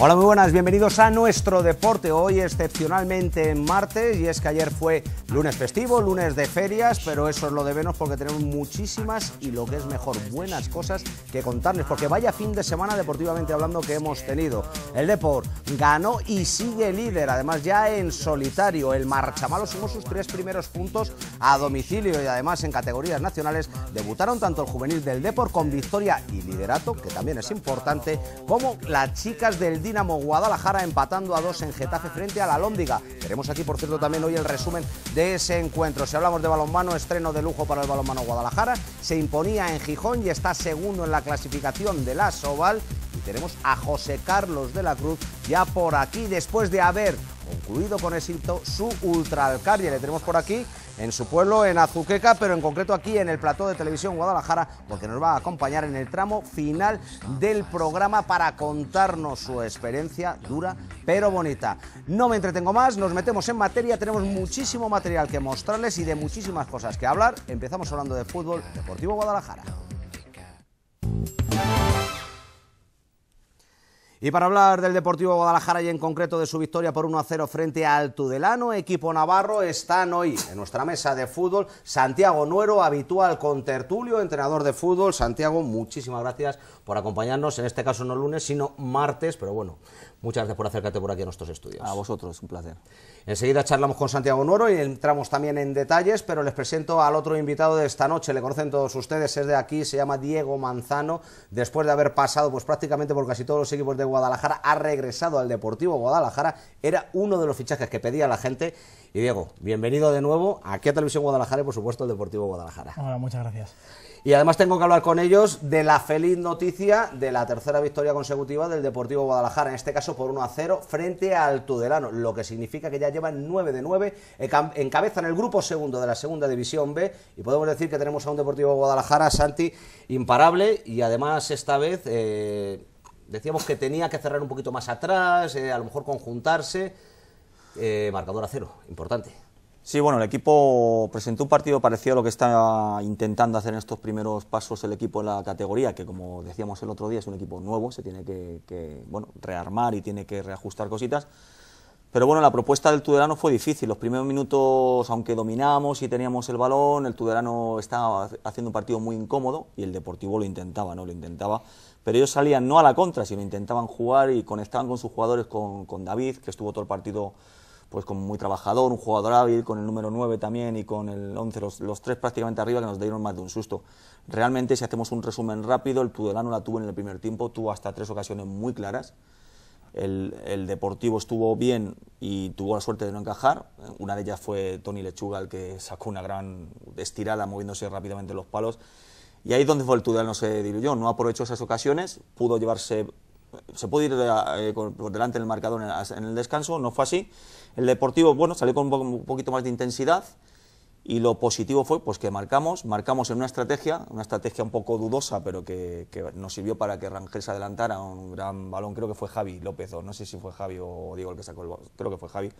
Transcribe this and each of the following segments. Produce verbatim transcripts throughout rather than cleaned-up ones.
Hola, muy buenas, bienvenidos a Nuestro Deporte, hoy excepcionalmente en martes, y es que ayer fue lunes festivo, lunes de ferias, pero eso es lo de menos porque tenemos muchísimas y lo que es mejor, buenas cosas que contarles, porque vaya fin de semana deportivamente hablando que hemos tenido. El Depor ganó y sigue líder, además ya en solitario, el Marchamalo sumó sus tres primeros puntos a domicilio y además en categorías nacionales debutaron tanto el juvenil del Depor con victoria y liderato, que también es importante, como las chicas del Dinamo Guadalajara empatando a dos en Getafe frente a la Alhóndiga. Tenemos aquí, por cierto, también hoy el resumen de ese encuentro. Si hablamos de balonmano, estreno de lujo para el balonmano Guadalajara. Se imponía en Gijón y está segundo en la clasificación de la Asobal. Y tenemos a José Carlos de la Cruz ya por aquí, después de haber concluido con éxito su Ultra Alcarria. Le tenemos por aquí en su pueblo, en Azuqueca, pero en concreto aquí en el plató de Televisión Guadalajara, porque nos va a acompañar en el tramo final del programa para contarnos su experiencia dura pero bonita. No me entretengo más, nos metemos en materia, tenemos muchísimo material que mostrarles y de muchísimas cosas que hablar. Empezamos hablando de fútbol, Deportivo Guadalajara. Y para hablar del Deportivo Guadalajara y en concreto de su victoria por uno a cero frente al Tudelano, equipo navarro, están hoy en nuestra mesa de fútbol Santiago Nuero, habitual contertulio, entrenador de fútbol. Santiago, muchísimas gracias por acompañarnos, en este caso no lunes, sino martes, pero bueno, muchas gracias por acercarte por aquí a nuestros estudios. A vosotros, un placer. Enseguida charlamos con Santiago Nuero y entramos también en detalles, pero les presento al otro invitado de esta noche, le conocen todos ustedes, es de aquí, se llama Diego Manzano, después de haber pasado pues prácticamente por casi todos los equipos de Guadalajara, ha regresado al Deportivo Guadalajara, era uno de los fichajes que pedía la gente. Y Diego, bienvenido de nuevo aquí a Televisión Guadalajara y por supuesto al Deportivo Guadalajara. Hola, muchas gracias. Y además tengo que hablar con ellos de la feliz noticia de la tercera victoria consecutiva del Deportivo Guadalajara, en este caso por uno a cero frente al Tudelano, lo que significa que ya llevan nueve de nueve, encabezan el grupo segundo de la segunda división B y podemos decir que tenemos a un Deportivo Guadalajara, Santi, imparable y además esta vez eh, decíamos que tenía que cerrar un poquito más atrás, eh, a lo mejor conjuntarse, eh, marcador a cero, importante. Sí, bueno, el equipo presentó un partido parecido a lo que está intentando hacer en estos primeros pasos el equipo en la categoría, que como decíamos el otro día es un equipo nuevo, se tiene que, que bueno, rearmar y tiene que reajustar cositas. Pero bueno, la propuesta del Tudelano fue difícil. Los primeros minutos, aunque dominamos y teníamos el balón, el Tudelano estaba haciendo un partido muy incómodo y el Deportivo lo intentaba, ¿no? Lo intentaba. Pero ellos salían no a la contra, sino intentaban jugar y conectaban con sus jugadores, con, con David, que estuvo todo el partido pues como muy trabajador, un jugador hábil, con el número nueve también y con el once, los, los tres prácticamente arriba que nos dieron más de un susto. Realmente, si hacemos un resumen rápido, el Tudelano la tuvo en el primer tiempo, tuvo hasta tres ocasiones muy claras. El, el Deportivo estuvo bien y tuvo la suerte de no encajar. Una de ellas fue Tony Lechuga, el que sacó una gran estirada moviéndose rápidamente los palos. Y ahí es donde fue el Tudelano, se diluyó, no aprovechó esas ocasiones, pudo llevarse... Se puede ir eh, por delante del marcador en el, en el descanso, no fue así. El Deportivo, bueno, salió con un, poco, un poquito más de intensidad y lo positivo fue pues, que marcamos, marcamos en una estrategia, una estrategia un poco dudosa, pero que, que nos sirvió para que Rangel se adelantara, un gran balón, creo que fue Javi López, o no sé si fue Javi o Diego el que sacó el balón, creo que fue Javi.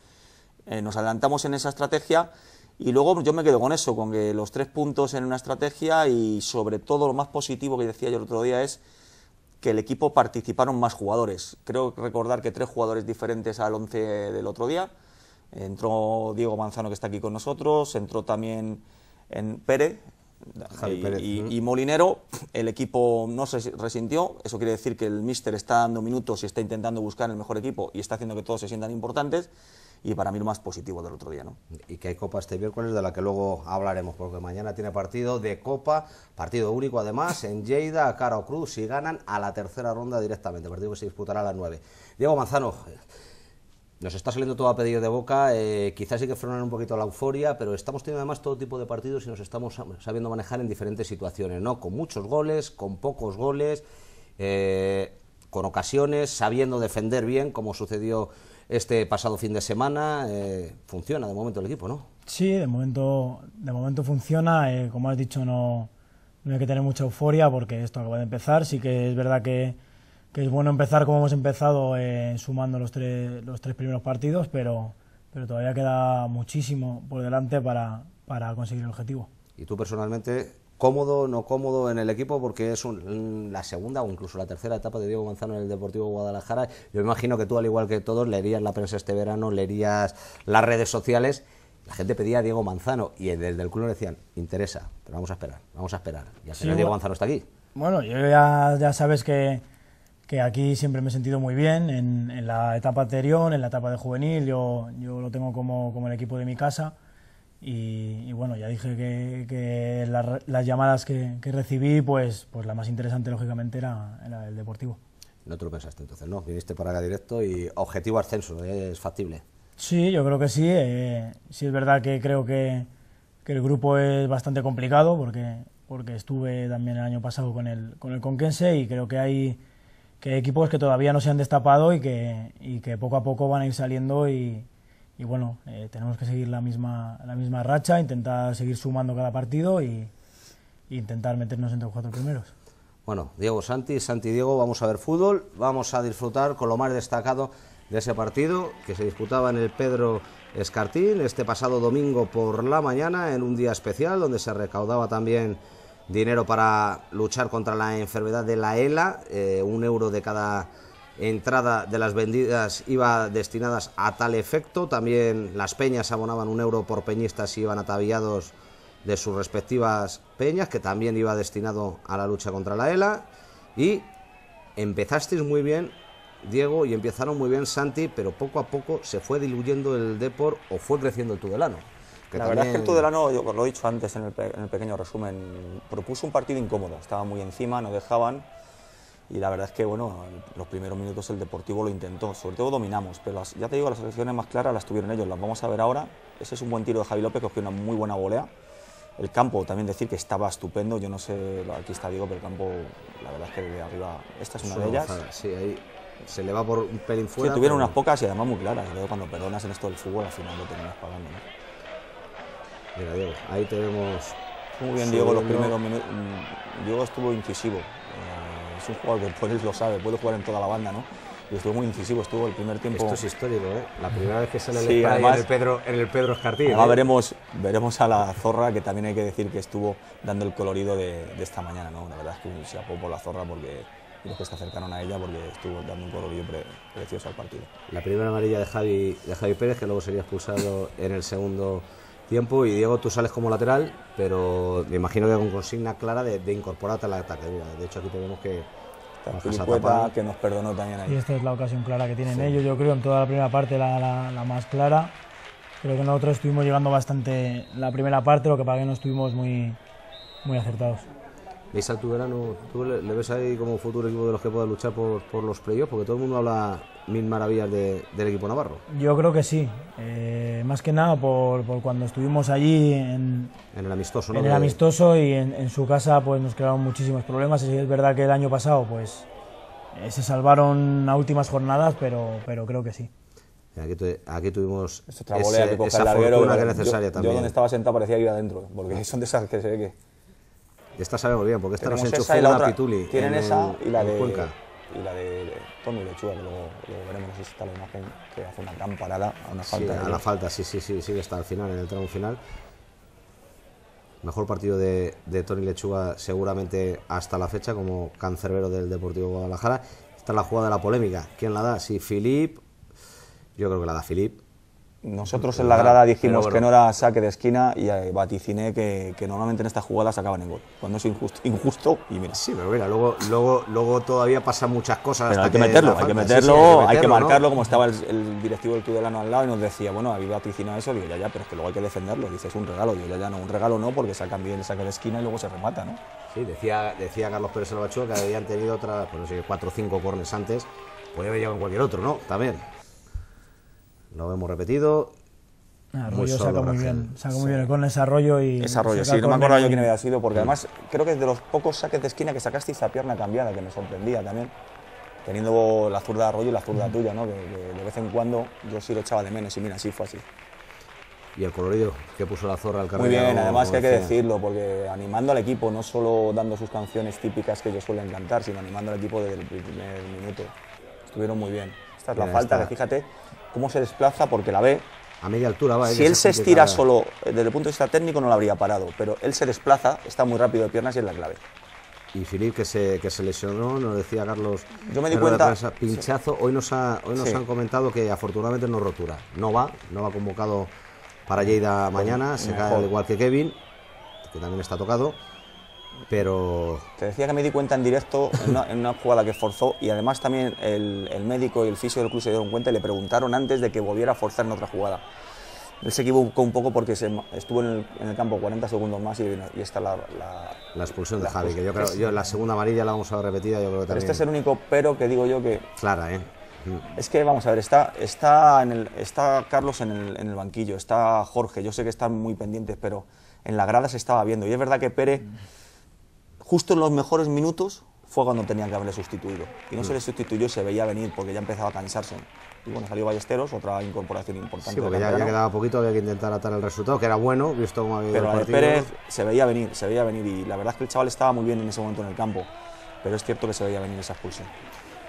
Eh, nos adelantamos en esa estrategia y luego yo me quedo con eso, con que los tres puntos en una estrategia y sobre todo lo más positivo que decía yo el otro día es que el equipo participaron más jugadores. Creo recordar que tres jugadores diferentes al once del otro día. Entró Diego Manzano, que está aquí con nosotros, entró también en Pérez, Javi Pérez. Y, y, y Molinero. El equipo no se resintió, eso quiere decir que el míster está dando minutos y está intentando buscar el mejor equipo y está haciendo que todos se sientan importantes. Y para mí lo más positivo del otro día, ¿no? Y que hay Copa este miércoles, de la que luego hablaremos, porque mañana tiene partido de Copa, partido único además, en Lleida, Caro Cruz, si ganan a la tercera ronda directamente, partido que se disputará a las nueve. Diego Manzano, nos está saliendo todo a pedir de boca, eh, quizás hay que frenar un poquito la euforia, pero estamos teniendo además todo tipo de partidos y nos estamos sabiendo manejar en diferentes situaciones, ¿no? Con muchos goles, con pocos goles, eh, con ocasiones, sabiendo defender bien, como sucedió este pasado fin de semana. Eh, funciona de momento el equipo, ¿no? Sí, de momento, de momento funciona. Eh, como has dicho, no, no hay que tener mucha euforia porque esto acaba de empezar. Sí que es verdad que, que es bueno empezar como hemos empezado, eh, sumando los tres, los tres primeros partidos, pero, pero todavía queda muchísimo por delante para, para conseguir el objetivo. Y tú personalmente, cómodo, no cómodo en el equipo, porque es un, la segunda o incluso la tercera etapa de Diego Manzano en el Deportivo Guadalajara. Yo imagino que tú, al igual que todos, leerías la prensa este verano, leerías las redes sociales. La gente pedía a Diego Manzano y desde el club le decían, interesa, pero vamos a esperar, vamos a esperar. Y al final sí, Diego bueno, Manzano está aquí. Bueno, yo ya, ya sabes que, que aquí siempre me he sentido muy bien, en, en la etapa anterior, en la etapa de juvenil, yo, yo lo tengo como, como el equipo de mi casa. Y, y bueno, ya dije que, que la, las llamadas que, que recibí, pues, pues la más interesante, lógicamente, era, era el Deportivo. No te lo pensaste entonces, ¿no? Viniste para acá directo y objetivo ascenso, ¿es factible? Sí, yo creo que sí. Eh, sí es verdad que creo que, que el grupo es bastante complicado, porque, porque estuve también el año pasado con el, con el Conquense, y creo que hay, que hay equipos que todavía no se han destapado y que, y que poco a poco van a ir saliendo y... Y bueno, eh, tenemos que seguir la misma, la misma racha, intentar seguir sumando cada partido y, y intentar meternos entre los cuatro primeros. Bueno, Diego, Santi, Santi Diego, vamos a ver fútbol, vamos a disfrutar con lo más destacado de ese partido que se disputaba en el Pedro Escartín este pasado domingo por la mañana, en un día especial donde se recaudaba también dinero para luchar contra la enfermedad de la ELA, eh, un euro de cada entrada de las vendidas iba destinadas a tal efecto. También las peñas abonaban un euro por peñistas si iban ataviados de sus respectivas peñas, que también iba destinado a la lucha contra la ELA. Y empezasteis muy bien, Diego, y empezaron muy bien, Santi, pero poco a poco se fue diluyendo el Depor o fue creciendo el Tudelano. Que la también... verdad es que el Tudelano, yo lo he dicho antes en el, en el pequeño resumen, propuso un partido incómodo, estaba muy encima, no dejaban. Y la verdad es que, bueno, los primeros minutos el Deportivo lo intentó, sobre todo dominamos, pero las, ya te digo, las acciones más claras las tuvieron ellos, las vamos a ver ahora. Ese es un buen tiro de Javi López, que cogió una muy buena volea. El campo, también decir que estaba estupendo, yo no sé, aquí está Diego, pero el campo, la verdad es que de arriba, esta es una de ellas. Sí, ahí se le va por un pelín fuera. Sí, tuvieron pero... unas pocas y además muy claras, cuando perdonas en esto del fútbol al final lo terminas pagando, ¿no? Mira, Diego, ahí tenemos... Muy bien, Diego, los primeros minutos, Diego estuvo incisivo. Es un jugador que por él lo sabe, puede jugar en toda la banda, ¿no? Y estuvo muy incisivo, estuvo el primer tiempo... Esto es histórico, ¿eh? La primera vez que sale sí, el además, en el Pedro, en el Pedro Escartín. Ahora ¿eh? veremos, veremos a la Zorra, que también hay que decir que estuvo dando el colorido de, de esta mañana, ¿no? La verdad es que se apopó la Zorra porque los que se acercaron a ella, porque estuvo dando un colorido pre, precioso al partido. La primera amarilla de Javi, de Javi Pérez, que luego sería expulsado en el segundo tiempo. Y Diego, tú sales como lateral, pero me imagino que con consigna clara de, de incorporarte al ataque. De hecho, aquí tenemos que... Esta que nos perdonó también ahí. Y esta es la ocasión clara que tienen sí. ellos, yo creo, en toda la primera parte, la, la, la más clara. Creo que nosotros estuvimos llegando bastante la primera parte, lo que para que no estuvimos muy, muy acertados. ¿Veis al Tudelano? ¿Tú le, le ves ahí como futuro equipo de los que pueda luchar por, por los playoffs? Porque todo el mundo habla mil maravillas de, del equipo navarro. Yo creo que sí. Eh, más que nada por, por cuando estuvimos allí en, en el amistoso, ¿no? En el amistoso y en, en su casa pues nos crearon muchísimos problemas. Es verdad que el año pasado pues eh, se salvaron a últimas jornadas, pero, pero creo que sí. Aquí, tu, aquí tuvimos ese, que esa larguero, fortuna que es necesaria yo, también. Yo donde estaba sentado parecía que iba adentro, porque son de esas que se ve que... Esta sabemos bien, porque esta nos enchufó en la Pituli. Tienen esa y la de Huesca. Y la de Tony Lechuga, que luego, luego veremos, no sé si está la imagen, que hace una gran parada a una falta. Sí, a la falta, sí, sí, sí, sí, está al final, en el tramo final. Mejor partido de, de Tony Lechuga seguramente hasta la fecha, como cancerbero del Deportivo Guadalajara. Esta es la jugada de la polémica. ¿Quién la da? Sí, Filip. Yo creo que la da Filip. Nosotros en la grada dijimos bueno, que no era saque de esquina y vaticiné que, que normalmente en estas jugadas acaban en gol. Cuando es injusto, injusto y mira. Sí, pero mira, luego, luego, luego todavía pasan muchas cosas. Hasta hay, que meterlo, hay que meterlo, sí, sí, hay que meterlo, hay que marcarlo, ¿no? Como estaba el, el directivo del Tudelano al lado y nos decía, bueno, había vaticinado eso, digo, ya, ya, pero es que luego hay que defenderlo. Dice, es un regalo, digo, ya, ya, no, un regalo no, porque sacan bien el saque de esquina y luego se remata, ¿no? Sí, decía, decía Carlos Pérez Salvachúa que habían tenido otras, no sé, cuatro o cinco corners antes, podía haber llegado en cualquier otro, ¿no? También. Lo hemos repetido. Ah, muy solo, saca muy Rangel. bien, saca muy sí. bien con ese arroyo y... Ese arroyo, sí, no me acuerdo yo quién había sido, porque sí. además creo que es de los pocos saques de esquina que sacasteis la pierna cambiada, que me sorprendía también, teniendo la zurda de arroyo y la zurda mm. tuya, ¿no? Que, que de vez en cuando yo sí lo echaba de menos y mira, así fue así. Y el colorido que puso la Zorra al carrillo. Muy bien, además que hay que decirlo, porque animando al equipo, no solo dando sus canciones típicas que ellos suelen cantar, sino animando al equipo desde el primer minuto. Estuvieron muy bien. Esta es la falta, que fíjate cómo se desplaza porque la ve, A media altura va. Si él se estira cada... solo, desde el punto de vista técnico no lo habría parado, pero él se desplaza, está muy rápido de piernas y es la clave. Y Filip, que se, que se lesionó, nos decía Carlos. Yo me di cuenta. Prensa, pinchazo, sí. Hoy nos, ha, hoy nos sí. han comentado que afortunadamente no rotura. No va, no va convocado para Lleida mañana, pues, se mejor. cae igual que Kevin, que también está tocado. Pero... Te decía que me di cuenta en directo en una, en una jugada que forzó, y además también el, el médico y el fisio del club se dieron cuenta y le preguntaron antes de que volviera a forzar en otra jugada. Él se equivocó un poco porque se, estuvo en el, en el campo cuarenta segundos más y, y está la, la... La expulsión la de Javi, que yo creo, yo la segunda amarilla la vamos a ver repetida, yo creo que también... Este es el único pero que digo yo que... Clara, ¿eh? Es que, vamos a ver, está, está, en el, está Carlos en el, en el banquillo, está Jorge, yo sé que están muy pendientes, pero en la grada se estaba viendo, y es verdad que Pérez... Justo en los mejores minutos fue cuando tenían que haberle sustituido. Y no mm. se le sustituyó y se veía venir porque ya empezaba a cansarse. Y bueno, salió Ballesteros, otra incorporación importante. Sí, porque ya, ya quedaba poquito, había que intentar atar el resultado, que era bueno, visto cómo había ido el partido. Pero Pérez se veía venir, se veía venir. Y la verdad es que el chaval estaba muy bien en ese momento en el campo. Pero es cierto que se veía venir esa expulsión.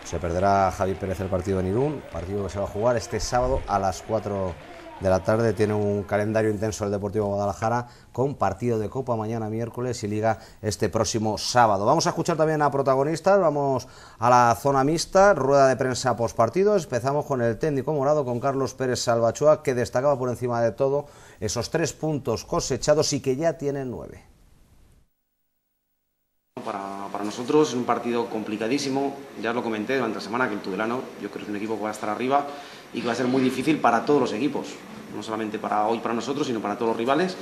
Se perderá Javi Pérez el partido en Irún, partido que se va a jugar este sábado a las cuatro de la tarde. Tiene un calendario intenso el Deportivo Guadalajara, con partido de Copa mañana miércoles y Liga este próximo sábado. Vamos a escuchar también a protagonistas, vamos a la zona mixta, rueda de prensa postpartido. Empezamos con el técnico morado, con Carlos Pérez Salvachúa, que destacaba por encima de todo esos tres puntos cosechados y que ya tienen nueve. Para, para nosotros es un partido complicadísimo, ya os lo comenté durante la semana, que el Tudelano, yo creo que es un equipo que va a estar arriba y que va a ser muy difícil para todos los equipos, no solamente para hoy para nosotros, sino para todos los rivales.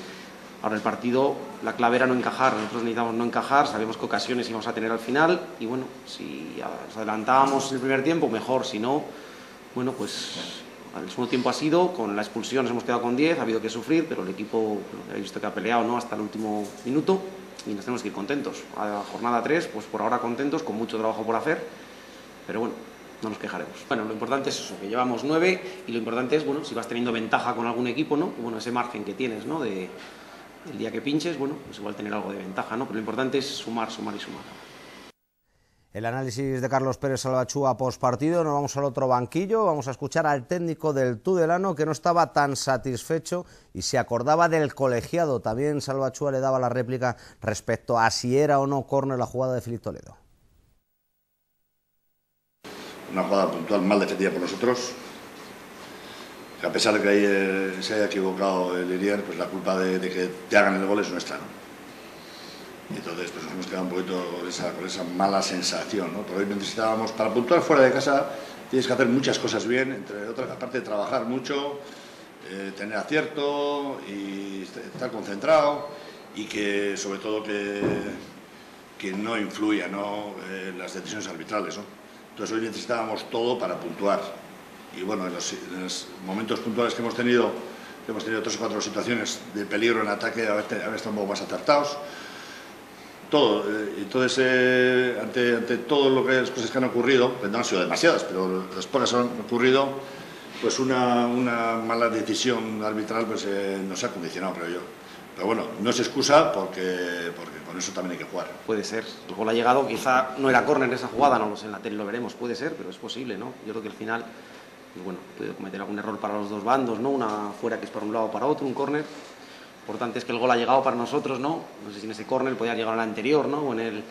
Ahora el partido, la clave era no encajar, nosotros necesitamos no encajar, sabemos qué ocasiones íbamos a tener al final y bueno, si nos adelantábamos el primer tiempo, mejor, si no, bueno, pues el segundo tiempo ha sido, con la expulsión nos hemos quedado con diez, ha habido que sufrir, pero el equipo, bueno, he visto que ha peleado, ¿no?, hasta el último minuto y nos tenemos que ir contentos. A la jornada tres, pues por ahora contentos, con mucho trabajo por hacer, pero bueno, no nos quejaremos. Bueno, lo importante es eso, que llevamos nueve y lo importante es, bueno, si vas teniendo ventaja con algún equipo, ¿no? Bueno, ese margen que tienes, ¿no? De, el día que pinches, bueno, pues igual tener algo de ventaja, ¿no? Pero lo importante es sumar, sumar y sumar. El análisis de Carlos Pérez Salvachúa postpartido. Nos vamos al otro banquillo, vamos a escuchar al técnico del Tudelano, que no estaba tan satisfecho y se acordaba del colegiado. También Salvachúa le daba la réplica respecto a si era o no córner la jugada de Filipe Toledo. Una jugada puntual mal defendida por nosotros, que a pesar de que ahí eh, se haya equivocado el Irier, pues la culpa de, de que te hagan el gol es nuestra, ¿no? Y entonces pues nos hemos quedado un poquito con esa, con esa mala sensación, ¿no? Por hoy necesitábamos, para puntuar fuera de casa tienes que hacer muchas cosas bien, entre otras, aparte de trabajar mucho, eh, tener acierto y estar concentrado, y que sobre todo que, que no influya, ¿no?, eh, las decisiones arbitrales, ¿no? Entonces hoy necesitábamos todo para puntuar. Y bueno, en los, en los momentos puntuales que hemos tenido, que hemos tenido tres o cuatro situaciones de peligro en ataque, a veces estamos un poco más acertados. Todo. Eh, entonces, eh, ante, ante todo lo que las cosas que han ocurrido, pues no han sido demasiadas, pero las pocas han ocurrido, pues una, una mala decisión arbitral pues, eh, nos ha condicionado, creo yo. Pero bueno, no es excusa porque, porque con eso también hay que jugar. Puede ser, el gol ha llegado, quizá no era córner esa jugada, no lo sé, en la tele lo veremos, puede ser, pero es posible, ¿no? Yo creo que al final, bueno, puede cometer algún error para los dos bandos, ¿no? Una fuera que es para un lado o para otro, un córner. Lo importante es que el gol ha llegado para nosotros, ¿no? No sé si en ese córner podía llegar al anterior, ¿no? O en el,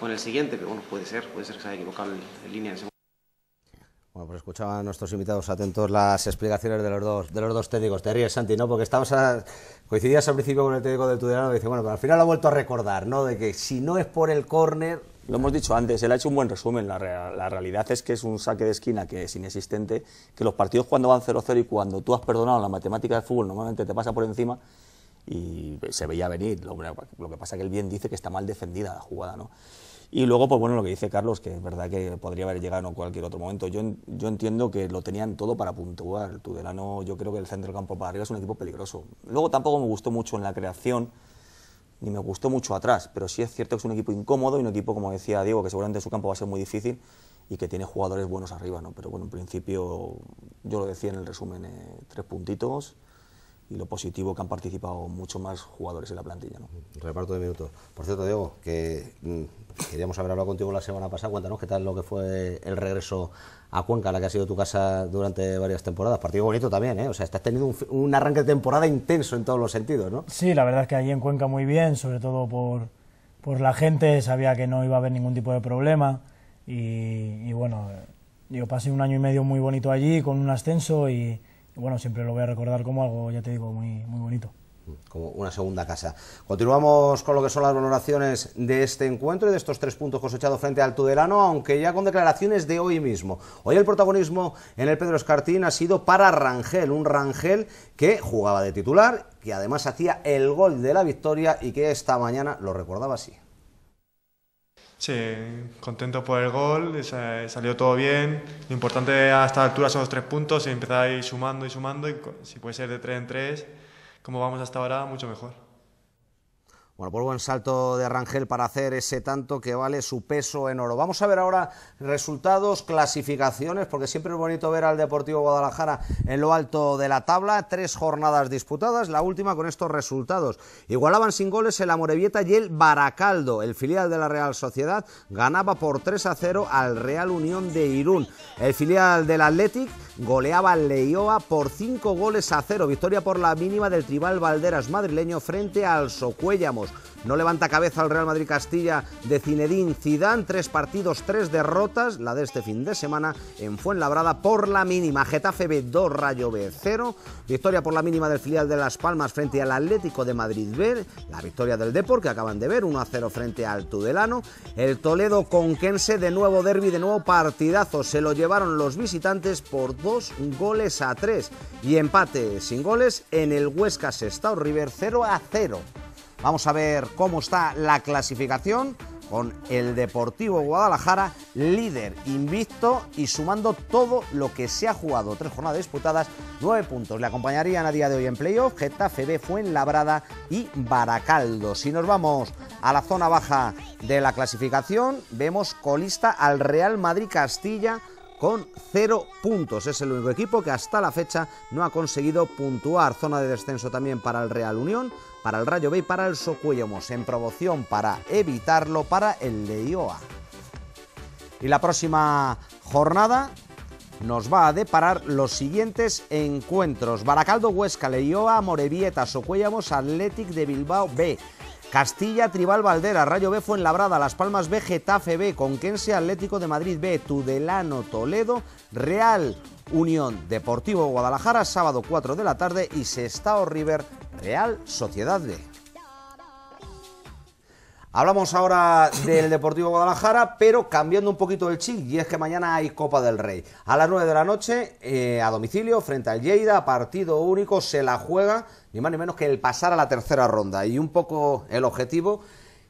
o en el siguiente, pero bueno, puede ser, puede ser que se haya equivocado el, el línea en ese momento. Bueno, pues escuchaban nuestros invitados atentos las explicaciones de los dos, de los dos técnicos. Te ríes, Santi, ¿no? Porque estabas a, coincidías al principio con el técnico del Tudelano, que dice, bueno, pero al final lo ha vuelto a recordar, ¿no? De que si no es por el córner... Lo hemos dicho antes, él ha hecho un buen resumen. La, la realidad es que es un saque de esquina que es inexistente, que los partidos cuando van cero cero y cuando tú has perdonado la matemática del fútbol, normalmente te pasa por encima y se veía venir. Lo, lo que pasa es que él bien dice que está mal defendida la jugada, ¿no? Y luego, pues bueno, lo que dice Carlos, que es verdad que podría haber llegado en cualquier otro momento. Yo, yo entiendo que lo tenían todo para puntuar. El Tudelano, yo creo que el centro del campo para arriba es un equipo peligroso. Luego tampoco me gustó mucho en la creación, ni me gustó mucho atrás, pero sí es cierto que es un equipo incómodo y un equipo, como decía Diego, que seguramente su campo va a ser muy difícil y que tiene jugadores buenos arriba, ¿no? Pero bueno, en principio, yo lo decía en el resumen, eh, tres puntitos, y lo positivo que han participado mucho más jugadores en la plantilla, ¿no? Reparto de minutos. Por cierto, Diego, que queríamos haber hablado contigo la semana pasada. Cuéntanos qué tal lo que fue el regreso a Cuenca, la que ha sido tu casa durante varias temporadas. Partido bonito también, ¿eh? O sea, estás teniendo un, un arranque de temporada intenso en todos los sentidos, ¿no? Sí, la verdad es que allí en Cuenca muy bien, sobre todo por, por la gente. Sabía que no iba a haber ningún tipo de problema y, y bueno, yo pasé un año y medio muy bonito allí con un ascenso y bueno, siempre lo voy a recordar como algo, ya te digo, muy, muy bonito. Como una segunda casa. Continuamos con lo que son las valoraciones de este encuentro y de estos tres puntos cosechados frente al Tudelano, aunque ya con declaraciones de hoy mismo. Hoy el protagonismo en el Pedro Escartín ha sido para Rangel, un Rangel que jugaba de titular, que además hacía el gol de la victoria y que esta mañana lo recordaba así. Sí, contento por el gol, salió todo bien. Lo importante a esta altura son los tres puntos, empezar a ir sumando y sumando, y si puede ser de tres en tres, como vamos hasta ahora, mucho mejor. Bueno, pues buen salto de Rangel para hacer ese tanto que vale su peso en oro. Vamos a ver ahora resultados, clasificaciones, porque siempre es bonito ver al Deportivo Guadalajara en lo alto de la tabla. Tres jornadas disputadas, la última con estos resultados. Igualaban sin goles el Amorebieta y el Baracaldo. El filial de la Real Sociedad ganaba por tres a cero al Real Unión de Irún. El filial del Athletic goleaba al Leioa por cinco goles a cero. Victoria por la mínima del Tribal Valderas madrileño frente al Socuellamos. No levanta cabeza el Real Madrid Castilla de Zinedine Zidane. Tres partidos, tres derrotas. La de este fin de semana en Fuenlabrada por la mínima. Getafe B dos, Rayo B cero. Victoria por la mínima del filial de Las Palmas frente al Atlético de Madrid B. La victoria del Depor, que acaban de ver, uno a cero frente al Tudelano. El Toledo Conquense, de nuevo derbi, de nuevo partidazo. Se lo llevaron los visitantes por dos goles a tres. Y empate sin goles en el Huesca Sestao River cero a cero. Vamos a ver cómo está la clasificación con el Deportivo Guadalajara, líder invicto y sumando todo lo que se ha jugado. Tres jornadas disputadas, nueve puntos. Le acompañarían a día de hoy en playoff Getafe B, Fuenlabrada y Baracaldo. Si nos vamos a la zona baja de la clasificación, vemos colista al Real Madrid Castilla con cero puntos. Es el único equipo que hasta la fecha no ha conseguido puntuar. Zona de descenso también para el Real Unión, para el Rayo B y para el Socuellamos. En promoción, para evitarlo, para el Leioa. Y la próxima jornada nos va a deparar los siguientes encuentros: Baracaldo, Huesca, Leioa, Amorebieta, Socuellamos, Athletic de Bilbao B, Castilla, Tribal Valderas, Rayo B, Fuenlabrada, Las Palmas B, Getafe B, Conquense, Atlético de Madrid B, Tudelano, Toledo, Real Unión, Deportivo Guadalajara, sábado cuatro de la tarde, y Sestao River, Real Sociedad B. Hablamos ahora del Deportivo Guadalajara, pero cambiando un poquito el chip, y es que mañana hay Copa del Rey. A las nueve de la noche, eh, a domicilio, frente al Lleida, partido único, se la juega ni más ni menos que el pasar a la tercera ronda. Y un poco el objetivo,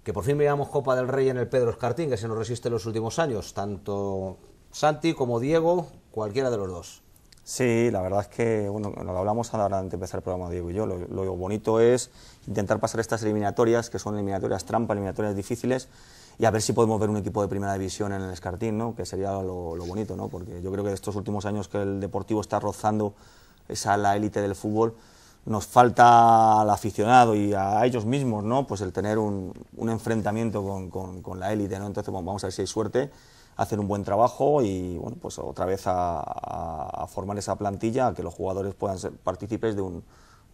que por fin veamos Copa del Rey en el Pedro Escartín, que se nos resiste en los últimos años, tanto Santi como Diego, cualquiera de los dos. Sí, la verdad es que, bueno, lo hablamos ahora antes de empezar el programa, Diego y yo, lo, lo bonito es intentar pasar estas eliminatorias, que son eliminatorias trampa, eliminatorias difíciles, y a ver si podemos ver un equipo de primera división en el Escartín, ¿no? Que sería lo, lo bonito, ¿no? Porque yo creo que estos últimos años que el Deportivo está rozando esa la élite del fútbol, nos falta al aficionado y a ellos mismos, ¿no? Pues el tener un, un enfrentamiento con, con, con la élite, ¿no? Entonces, bueno, vamos a ver si hay suerte, hacer un buen trabajo y, bueno, pues otra vez a, a, a formar esa plantilla, a que los jugadores puedan ser partícipes de un,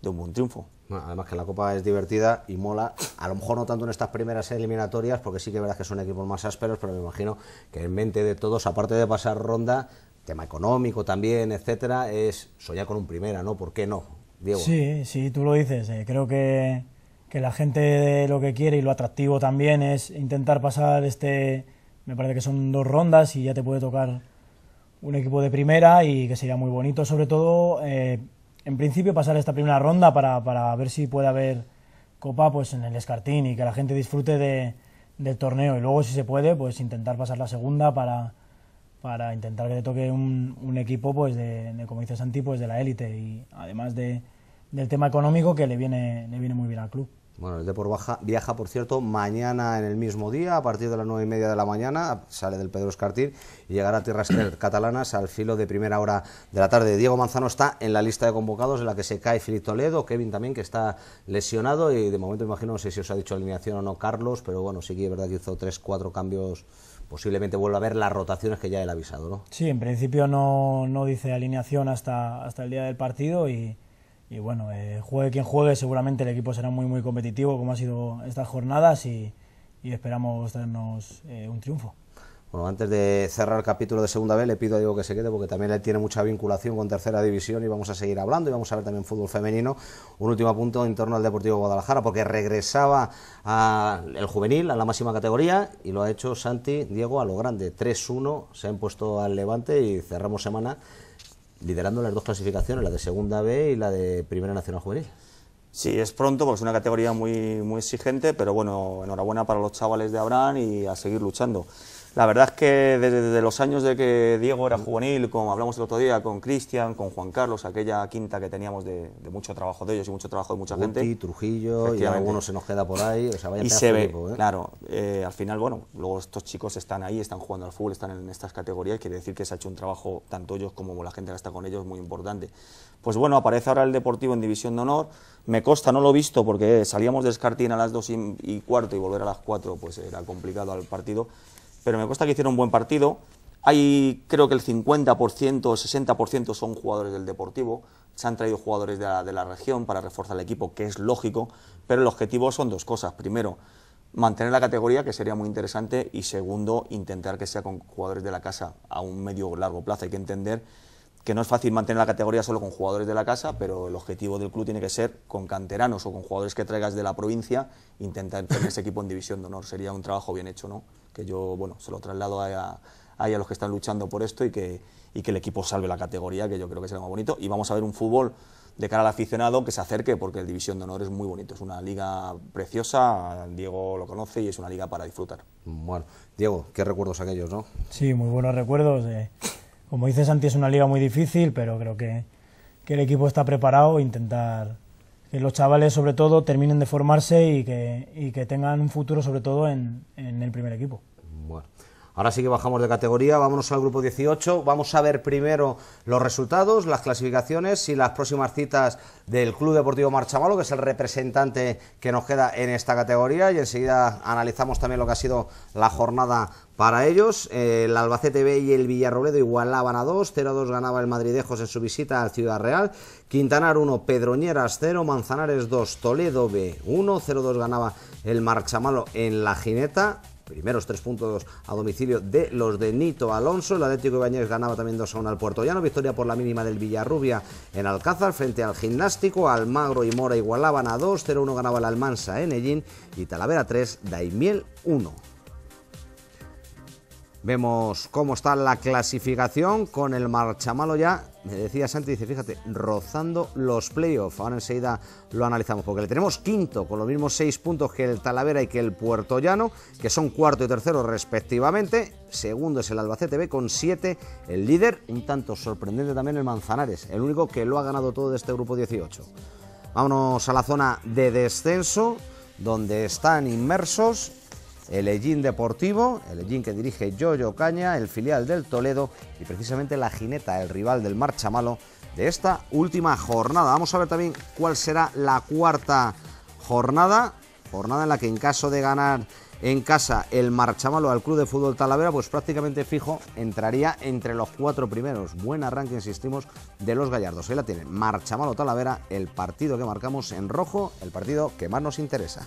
de un buen triunfo. Bueno, además que la Copa es divertida y mola, a lo mejor no tanto en estas primeras eliminatorias, porque sí que verás que son equipos más ásperos, pero me imagino que en mente de todos, aparte de pasar ronda, tema económico también, etcétera, es soñar con un primera, ¿no? ¿Por qué no, Diego? Sí, sí, tú lo dices, eh. Creo que, que la gente lo que quiere y lo atractivo también es intentar pasar este... Me parece que son dos rondas y ya te puede tocar un equipo de primera, y que sería muy bonito, sobre todo, eh, en principio, pasar esta primera ronda para, para ver si puede haber Copa, pues, en el Escartín, y que la gente disfrute de, del torneo. Y luego, si se puede, pues intentar pasar la segunda para, para intentar que te toque un, un equipo, pues, de, de, como dice Santi, pues de la élite, y además de, del tema económico, que le viene, le viene muy bien al club. Bueno, el Depor baja, viaja, por cierto, mañana en el mismo día, a partir de las nueve y media de la mañana, sale del Pedro Escartín y llegará a tierras catalanas al filo de primera hora de la tarde. Diego Manzano está en la lista de convocados, en la que se cae Filipe Toledo, Kevin también, que está lesionado, y de momento imagino, no sé si os ha dicho alineación o no Carlos, pero bueno, sí que es verdad que hizo tres, cuatro cambios. Posiblemente vuelva a ver las rotaciones que ya he avisado, ¿no? Sí, en principio no, no dice alineación hasta, hasta el día del partido y... Y bueno, eh, juegue quien juegue, seguramente el equipo será muy muy competitivo, como ha sido estas jornadas, y, y esperamos traernos eh, un triunfo. Bueno, antes de cerrar el capítulo de Segunda B, le pido a Diego que se quede, porque también él tiene mucha vinculación con Tercera División y vamos a seguir hablando y vamos a ver también fútbol femenino. Un último punto en torno al Deportivo Guadalajara, porque regresaba al juvenil, a la máxima categoría, y lo ha hecho Santi, Diego, a lo grande. tres uno, se han puesto al Levante y cerramos semana liderando las dos clasificaciones, la de Segunda B y la de Primera Nacional Juvenil. Sí, es pronto porque es una categoría muy, muy exigente, pero bueno, enhorabuena para los chavales de Abraham y a seguir luchando. La verdad es que desde los años de que Diego era juvenil, como hablamos el otro día con Cristian, con Juan Carlos, aquella quinta que teníamos de, de mucho trabajo de ellos y mucho trabajo de mucha Guti, gente. Trujillo, y algunos se nos queda por ahí, o sea, vaya y se ve, equipo, ¿eh? Claro, eh, al final, bueno, luego estos chicos están ahí, están jugando al fútbol, están en estas categorías, quiere decir que se ha hecho un trabajo, tanto ellos como la gente que está con ellos, muy importante. Pues bueno, aparece ahora el Deportivo en División de Honor, me consta, no lo he visto, porque salíamos de Escartín a las dos y, y cuarto y volver a las cuatro, pues era complicado al partido, pero me consta que hicieron un buen partido. Hay, creo que el cincuenta por ciento, sesenta por ciento son jugadores del Deportivo, se han traído jugadores de la, de la región para reforzar el equipo, que es lógico, pero el objetivo son dos cosas. Primero, mantener la categoría, que sería muy interesante, y segundo, intentar que sea con jugadores de la casa a un medio o largo plazo. Hay que entender que no es fácil mantener la categoría solo con jugadores de la casa, pero el objetivo del club tiene que ser con canteranos o con jugadores que traigas de la provincia, intentar tener ese equipo en División de Honor. Sería un trabajo bien hecho, ¿no? Que yo, bueno, se lo traslado a, a, a los que están luchando por esto y que, y que el equipo salve la categoría, que yo creo que será más bonito. Y vamos a ver un fútbol de cara al aficionado que se acerque, porque el División de Honor es muy bonito, es una liga preciosa, Diego lo conoce y es una liga para disfrutar. Bueno, Diego, qué recuerdos aquellos, ¿no? Sí, muy buenos recuerdos. Eh. Como dice Santi, es una liga muy difícil, pero creo que, que el equipo está preparado, intentar que los chavales sobre todo terminen de formarse y que, y que tengan un futuro sobre todo en, en el primer equipo. Bueno, ahora sí que bajamos de categoría, vámonos al grupo dieciocho, vamos a ver primero los resultados, las clasificaciones y las próximas citas del Club Deportivo Marchamalo, que es el representante que nos queda en esta categoría, y enseguida analizamos también lo que ha sido la jornada para ellos. Eh, el Albacete B y el Villarrobledo igualaban a dos, cero a dos ganaba el Madridejos en su visita al Ciudad Real, Quintanar uno, Pedroñeras cero, Manzanares dos, Toledo B uno, cero a dos ganaba el Marchamalo en La Jineta, primeros tres puntos a domicilio de los de Nito Alonso. El Atlético Ibáñez ganaba también dos a uno al Puertollano, victoria por la mínima del Villarrubia en Alcázar frente al Gimnástico, Almagro y Mora igualaban a dos, cero a uno ganaba el Almansa en Ellín y Talavera tres, Daimiel uno. Vemos cómo está la clasificación con el Marchamalo ya, me decía Santi, dice, fíjate, rozando los playoffs. Ahora enseguida lo analizamos, porque le tenemos quinto con los mismos seis puntos que el Talavera y que el Puertollano, que son cuarto y tercero respectivamente. Segundo es el Albacete B con siete, el líder, un tanto sorprendente también el Manzanares, el único que lo ha ganado todo de este grupo dieciocho. Vámonos a la zona de descenso, donde están inmersos el Ellín Deportivo, el Ellín que dirige Yoyo Caña, el filial del Toledo y precisamente La Jineta, el rival del Marchamalo de esta última jornada. Vamos a ver también cuál será la cuarta jornada, jornada en la que en caso de ganar en casa el Marchamalo al Club de Fútbol Talavera, pues prácticamente fijo entraría entre los cuatro primeros. Buen arranque, insistimos, de los gallardos. Ahí la tienen, Marchamalo Talavera, el partido que marcamos en rojo, el partido que más nos interesa.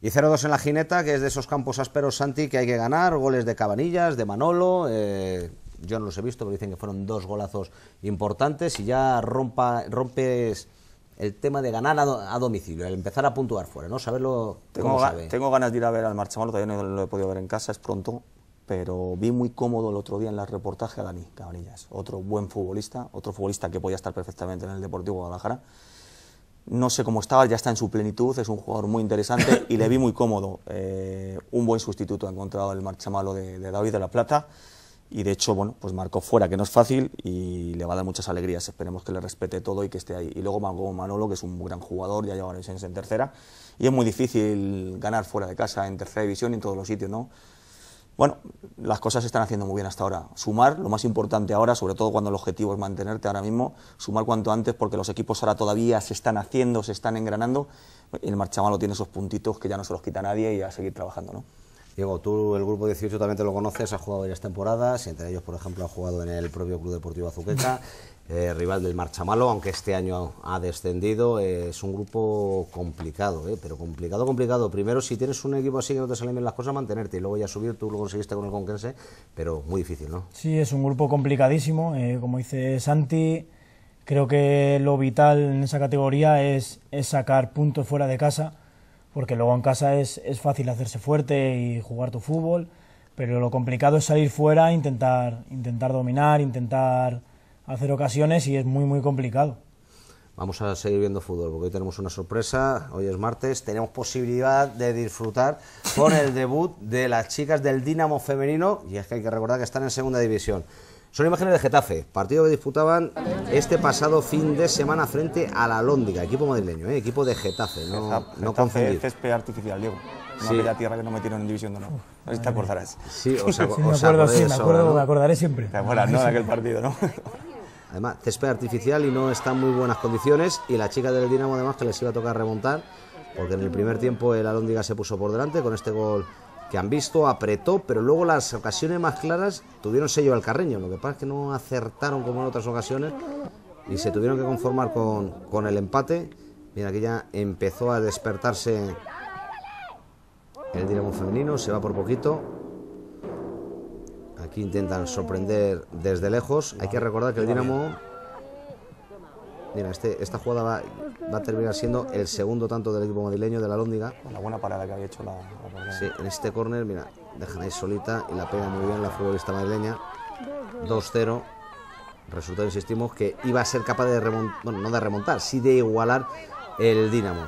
Y cero dos en La Jineta, que es de esos campos ásperos, Santi, que hay que ganar, goles de Cabanillas, de Manolo, eh, yo no los he visto, pero dicen que fueron dos golazos importantes, y ya rompa, rompes el tema de ganar a, do, a domicilio, el empezar a puntuar fuera, ¿no? Saberlo tengo, cómo sabe. Tengo ganas de ir a ver al Marchamalo, todavía no lo he podido ver en casa, es pronto, pero vi muy cómodo el otro día en el reportaje a Dani Cabanillas, otro buen futbolista, otro futbolista que podía estar perfectamente en el Deportivo Guadalajara. No sé cómo estaba, ya está en su plenitud, es un jugador muy interesante y le vi muy cómodo. Eh, un buen sustituto ha encontrado el Marchamalo de, de David de la Plata y de hecho, bueno, pues marcó fuera, que no es fácil, y le va a dar muchas alegrías. Esperemos que le respete todo y que esté ahí. Y luego Manolo, que es un gran jugador, ya lleva varios años en tercera, y es muy difícil ganar fuera de casa, en tercera división y en todos los sitios, ¿no? Bueno, las cosas se están haciendo muy bien hasta ahora. Sumar, lo más importante ahora, sobre todo cuando el objetivo es mantenerte ahora mismo, sumar cuanto antes, porque los equipos ahora todavía se están haciendo, se están engranando, y el Marchamalo tiene esos puntitos que ya no se los quita nadie, y a seguir trabajando, ¿no? Diego, tú el grupo dieciocho también te lo conoces, has jugado varias temporadas, y entre ellos, por ejemplo, has jugado en el propio Club Deportivo Azuqueca, eh, rival del Marchamalo, aunque este año ha descendido. Eh, es un grupo complicado, eh, pero complicado, complicado. Primero, si tienes un equipo así que no te salen bien las cosas, mantenerte, y luego ya subir, tú lo conseguiste con el Conquense, pero muy difícil, ¿no? Sí, es un grupo complicadísimo, eh, como dice Santi. Creo que lo vital en esa categoría es, es sacar puntos fuera de casa, porque luego en casa es, es fácil hacerse fuerte y jugar tu fútbol, pero lo complicado es salir fuera, intentar, intentar dominar, intentar hacer ocasiones, y es muy, muy complicado. Vamos a seguir viendo fútbol, porque hoy tenemos una sorpresa, hoy es martes, tenemos posibilidad de disfrutar con el debut de las chicas del Dinamo femenino, y es que hay que recordar que están en segunda división. Son imágenes de Getafe, partido que disputaban este pasado fin de semana frente a la Alhóndiga, equipo madrileño, ¿eh? Equipo de Getafe, no, Getafe, no confundir. Césped artificial, Diego, una bella tierra que no metieron en División de Honor, no sé si te acordarás. Sí, os ac sí, me, os acuerdo, sí me, acuerdo, eso, me acuerdo, me acordaré siempre. Te acuerdas, ¿no?, de aquel partido, ¿no? Además, césped artificial y no está en muy buenas condiciones, y la chica del Dinamo, además, que les iba a tocar remontar, porque en el primer tiempo el Alhóndiga se puso por delante con este gol que han visto, apretó, pero luego las ocasiones más claras tuvieron sello al carreño. Lo que pasa es que no acertaron como en otras ocasiones y se tuvieron que conformar con, con el empate. Mira, aquí ya empezó a despertarse el Dinamo femenino, se va por poquito. Aquí intentan sorprender desde lejos. Hay que recordar que el Dinamo... Mira, este, esta jugada va, va a terminar siendo el segundo tanto del equipo madrileño de la Alhóndiga. La buena parada que había hecho la, la parada. Sí, en este córner, mira, dejan ahí solita y la pega muy bien la futbolista madrileña. dos cero. Resultado, insistimos, que iba a ser capaz de remontar, bueno, no de remontar, sí de igualar el Dinamo.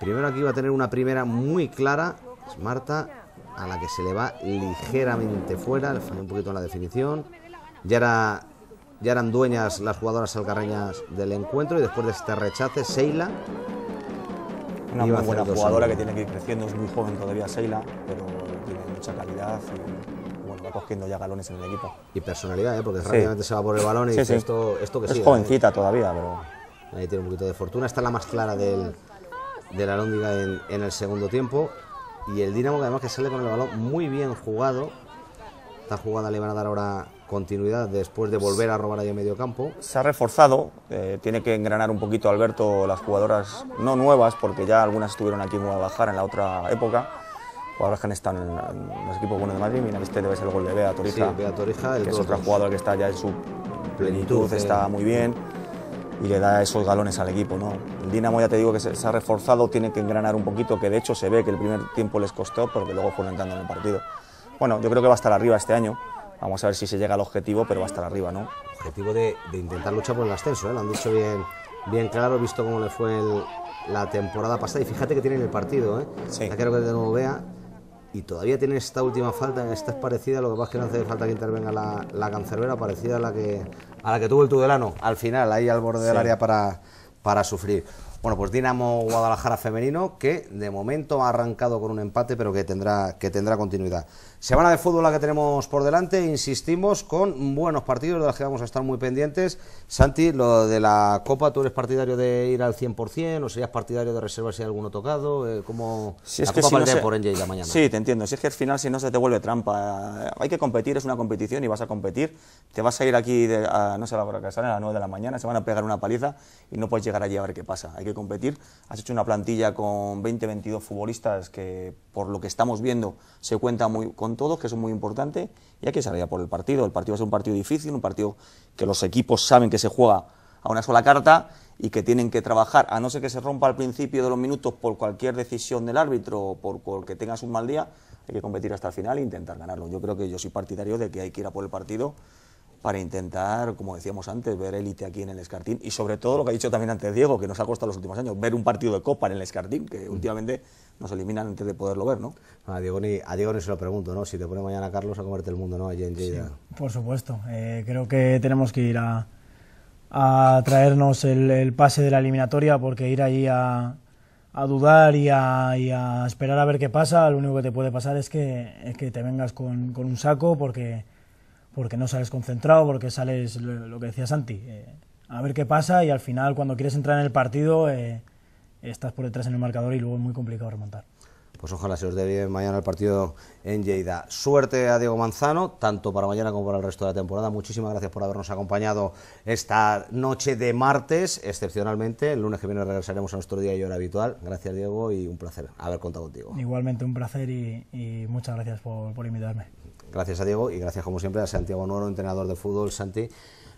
Primero aquí va a tener una primera muy clara, es Marta, a la que se le va ligeramente fuera, le falló un poquito en la definición. Ya era... Ya eran dueñas las jugadoras alcarreñas del encuentro, y después de este rechace, Seila. Una muy buena jugadora que tiene que ir creciendo, es muy joven todavía Seila, pero tiene mucha calidad y bueno, va cogiendo ya galones en el equipo. Y personalidad, ¿eh? Porque sí, rápidamente se va por el balón y sí, dice sí. esto, esto que sí. Es sigue, jovencita ¿eh? todavía, pero... Ahí tiene un poquito de fortuna. Esta es la más clara del, de la Alhóndiga en, en el segundo tiempo. Y el Dinamo, que además que sale con el balón muy bien jugado. Esta jugada le van a dar ahora continuidad después de volver a robar ahí en medio campo. Se ha reforzado, eh, tiene que engranar un poquito Alberto las jugadoras, no nuevas, porque ya algunas estuvieron aquí en Guadalajara en la otra época, jugadoras que han estado en, en los equipos buenos de Madrid. Mira, este debe ser el gol de Bea Torija, sí, Bea Torija el que dos, es otra jugadora que está ya en su plenitud, plenitud está eh. muy bien y le da esos galones al equipo, ¿no? El Dinamo, ya te digo, que se, se ha reforzado, tiene que engranar un poquito, que de hecho se ve que el primer tiempo les costó, pero que luego fueron entrando en el partido. Bueno, yo creo que va a estar arriba este año. Vamos a ver si se llega al objetivo, pero va a estar arriba, ¿no? Objetivo de, de intentar luchar por el ascenso, ¿eh? Lo han dicho bien, bien claro, visto cómo le fue el, la temporada pasada. Y fíjate que tienen el partido, ¿eh? Sí. Ya creo que de nuevo vea. Y todavía tienen esta última falta, esta es parecida, lo que pasa es que no hace falta que intervenga la, la cancerbera, parecida a la, que, a la que tuvo el Tudelano al final, ahí al borde sí. del área para, para sufrir. Bueno, pues Dinamo Guadalajara femenino, que de momento ha arrancado con un empate, pero que tendrá, que tendrá continuidad. Semana de fútbol la que tenemos por delante, insistimos, con buenos partidos de los que vamos a estar muy pendientes. Santi, lo de la Copa, ¿tú eres partidario de ir al cien por cien o serías partidario de reservar si hay alguno tocado? ¿Cómo si es la que Copa si no se... por Lleida mañana? Sí, te entiendo. Si es que al final, si no se te vuelve trampa, hay que competir, es una competición y vas a competir. Te vas a ir aquí, de, a, no sé, a Baracaldo a las nueve de la mañana, se van a pegar una paliza y no puedes llegar allí a ver qué pasa. Hay que competir. Has hecho una plantilla con veinte a veintidós futbolistas que, por lo que estamos viendo, se cuenta muy, con todos, que son muy importantes, y hay que salir a por el partido. El partido va a ser un partido difícil, un partido que los equipos saben que se juega a una sola carta y que tienen que trabajar, a no ser que se rompa al principio de los minutos por cualquier decisión del árbitro o por, por que tengas un mal día, hay que competir hasta el final e intentar ganarlo. Yo creo que yo soy partidario de que hay que ir a por el partido para intentar, como decíamos antes, ver élite aquí en el Escartín, y sobre todo lo que ha dicho también antes Diego, que nos ha costado los últimos años, ver un partido de Copa en el Escartín, que últimamente nos eliminan antes de poderlo ver, ¿no? A Diego ni, a Diego ni se lo pregunto, ¿no? Si te pone mañana Carlos a comerte el mundo, ¿no? Allí en Lleida. Sí, por supuesto, eh, creo que tenemos que ir a, a traernos el, el pase de la eliminatoria, porque ir allí a, a dudar y a, y a esperar a ver qué pasa, lo único que te puede pasar es que, es que te vengas con, con un saco, porque... porque no sales concentrado, porque sales, lo que decía Santi, eh, a ver qué pasa, y al final cuando quieres entrar en el partido eh, estás por detrás en el marcador y luego es muy complicado remontar. Pues ojalá se os dé bien mañana el partido en Lleida. Suerte a Diego Manzano, tanto para mañana como para el resto de la temporada. Muchísimas gracias por habernos acompañado esta noche de martes, excepcionalmente. El lunes que viene regresaremos a nuestro día y hora habitual. Gracias, Diego, y un placer haber contado contigo. Igualmente, un placer y, y muchas gracias por, por invitarme. Gracias a Diego y gracias, como siempre, a Santiago Nuero, entrenador de fútbol. Santi,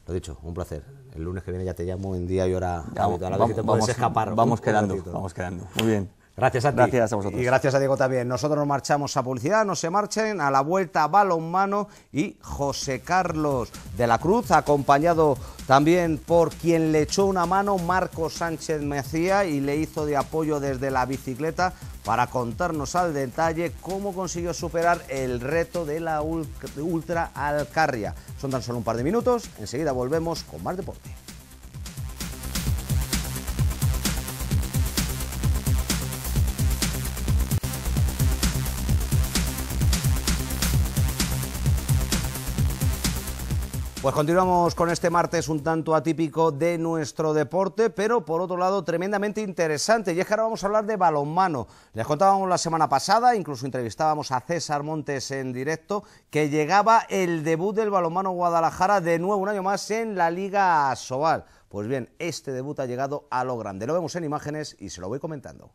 lo dicho, un placer. El lunes que viene ya te llamo en día y hora. Ya, vamos, a la vez que te vamos, puedes escapar. Vamos un, quedando, un vamos quedando. Muy bien. Gracias a ti. Gracias a vosotros. Y gracias a Diego también. Nosotros nos marchamos a publicidad, no se marchen, a la vuelta balonmano y José Carlos de la Cruz, acompañado también por quien le echó una mano, Marcos Sánchez Macías, y le hizo de apoyo desde la bicicleta para contarnos al detalle cómo consiguió superar el reto de la Ultra Alcarria. Son tan solo un par de minutos, enseguida volvemos con más deporte. Pues continuamos con este martes un tanto atípico de nuestro deporte, pero por otro lado tremendamente interesante, y es que ahora vamos a hablar de balonmano. Les contábamos la semana pasada, incluso entrevistábamos a César Montes en directo, que llegaba el debut del balonmano Guadalajara de nuevo un año más en la Liga Asobal. Pues bien, este debut ha llegado a lo grande, lo vemos en imágenes y se lo voy comentando.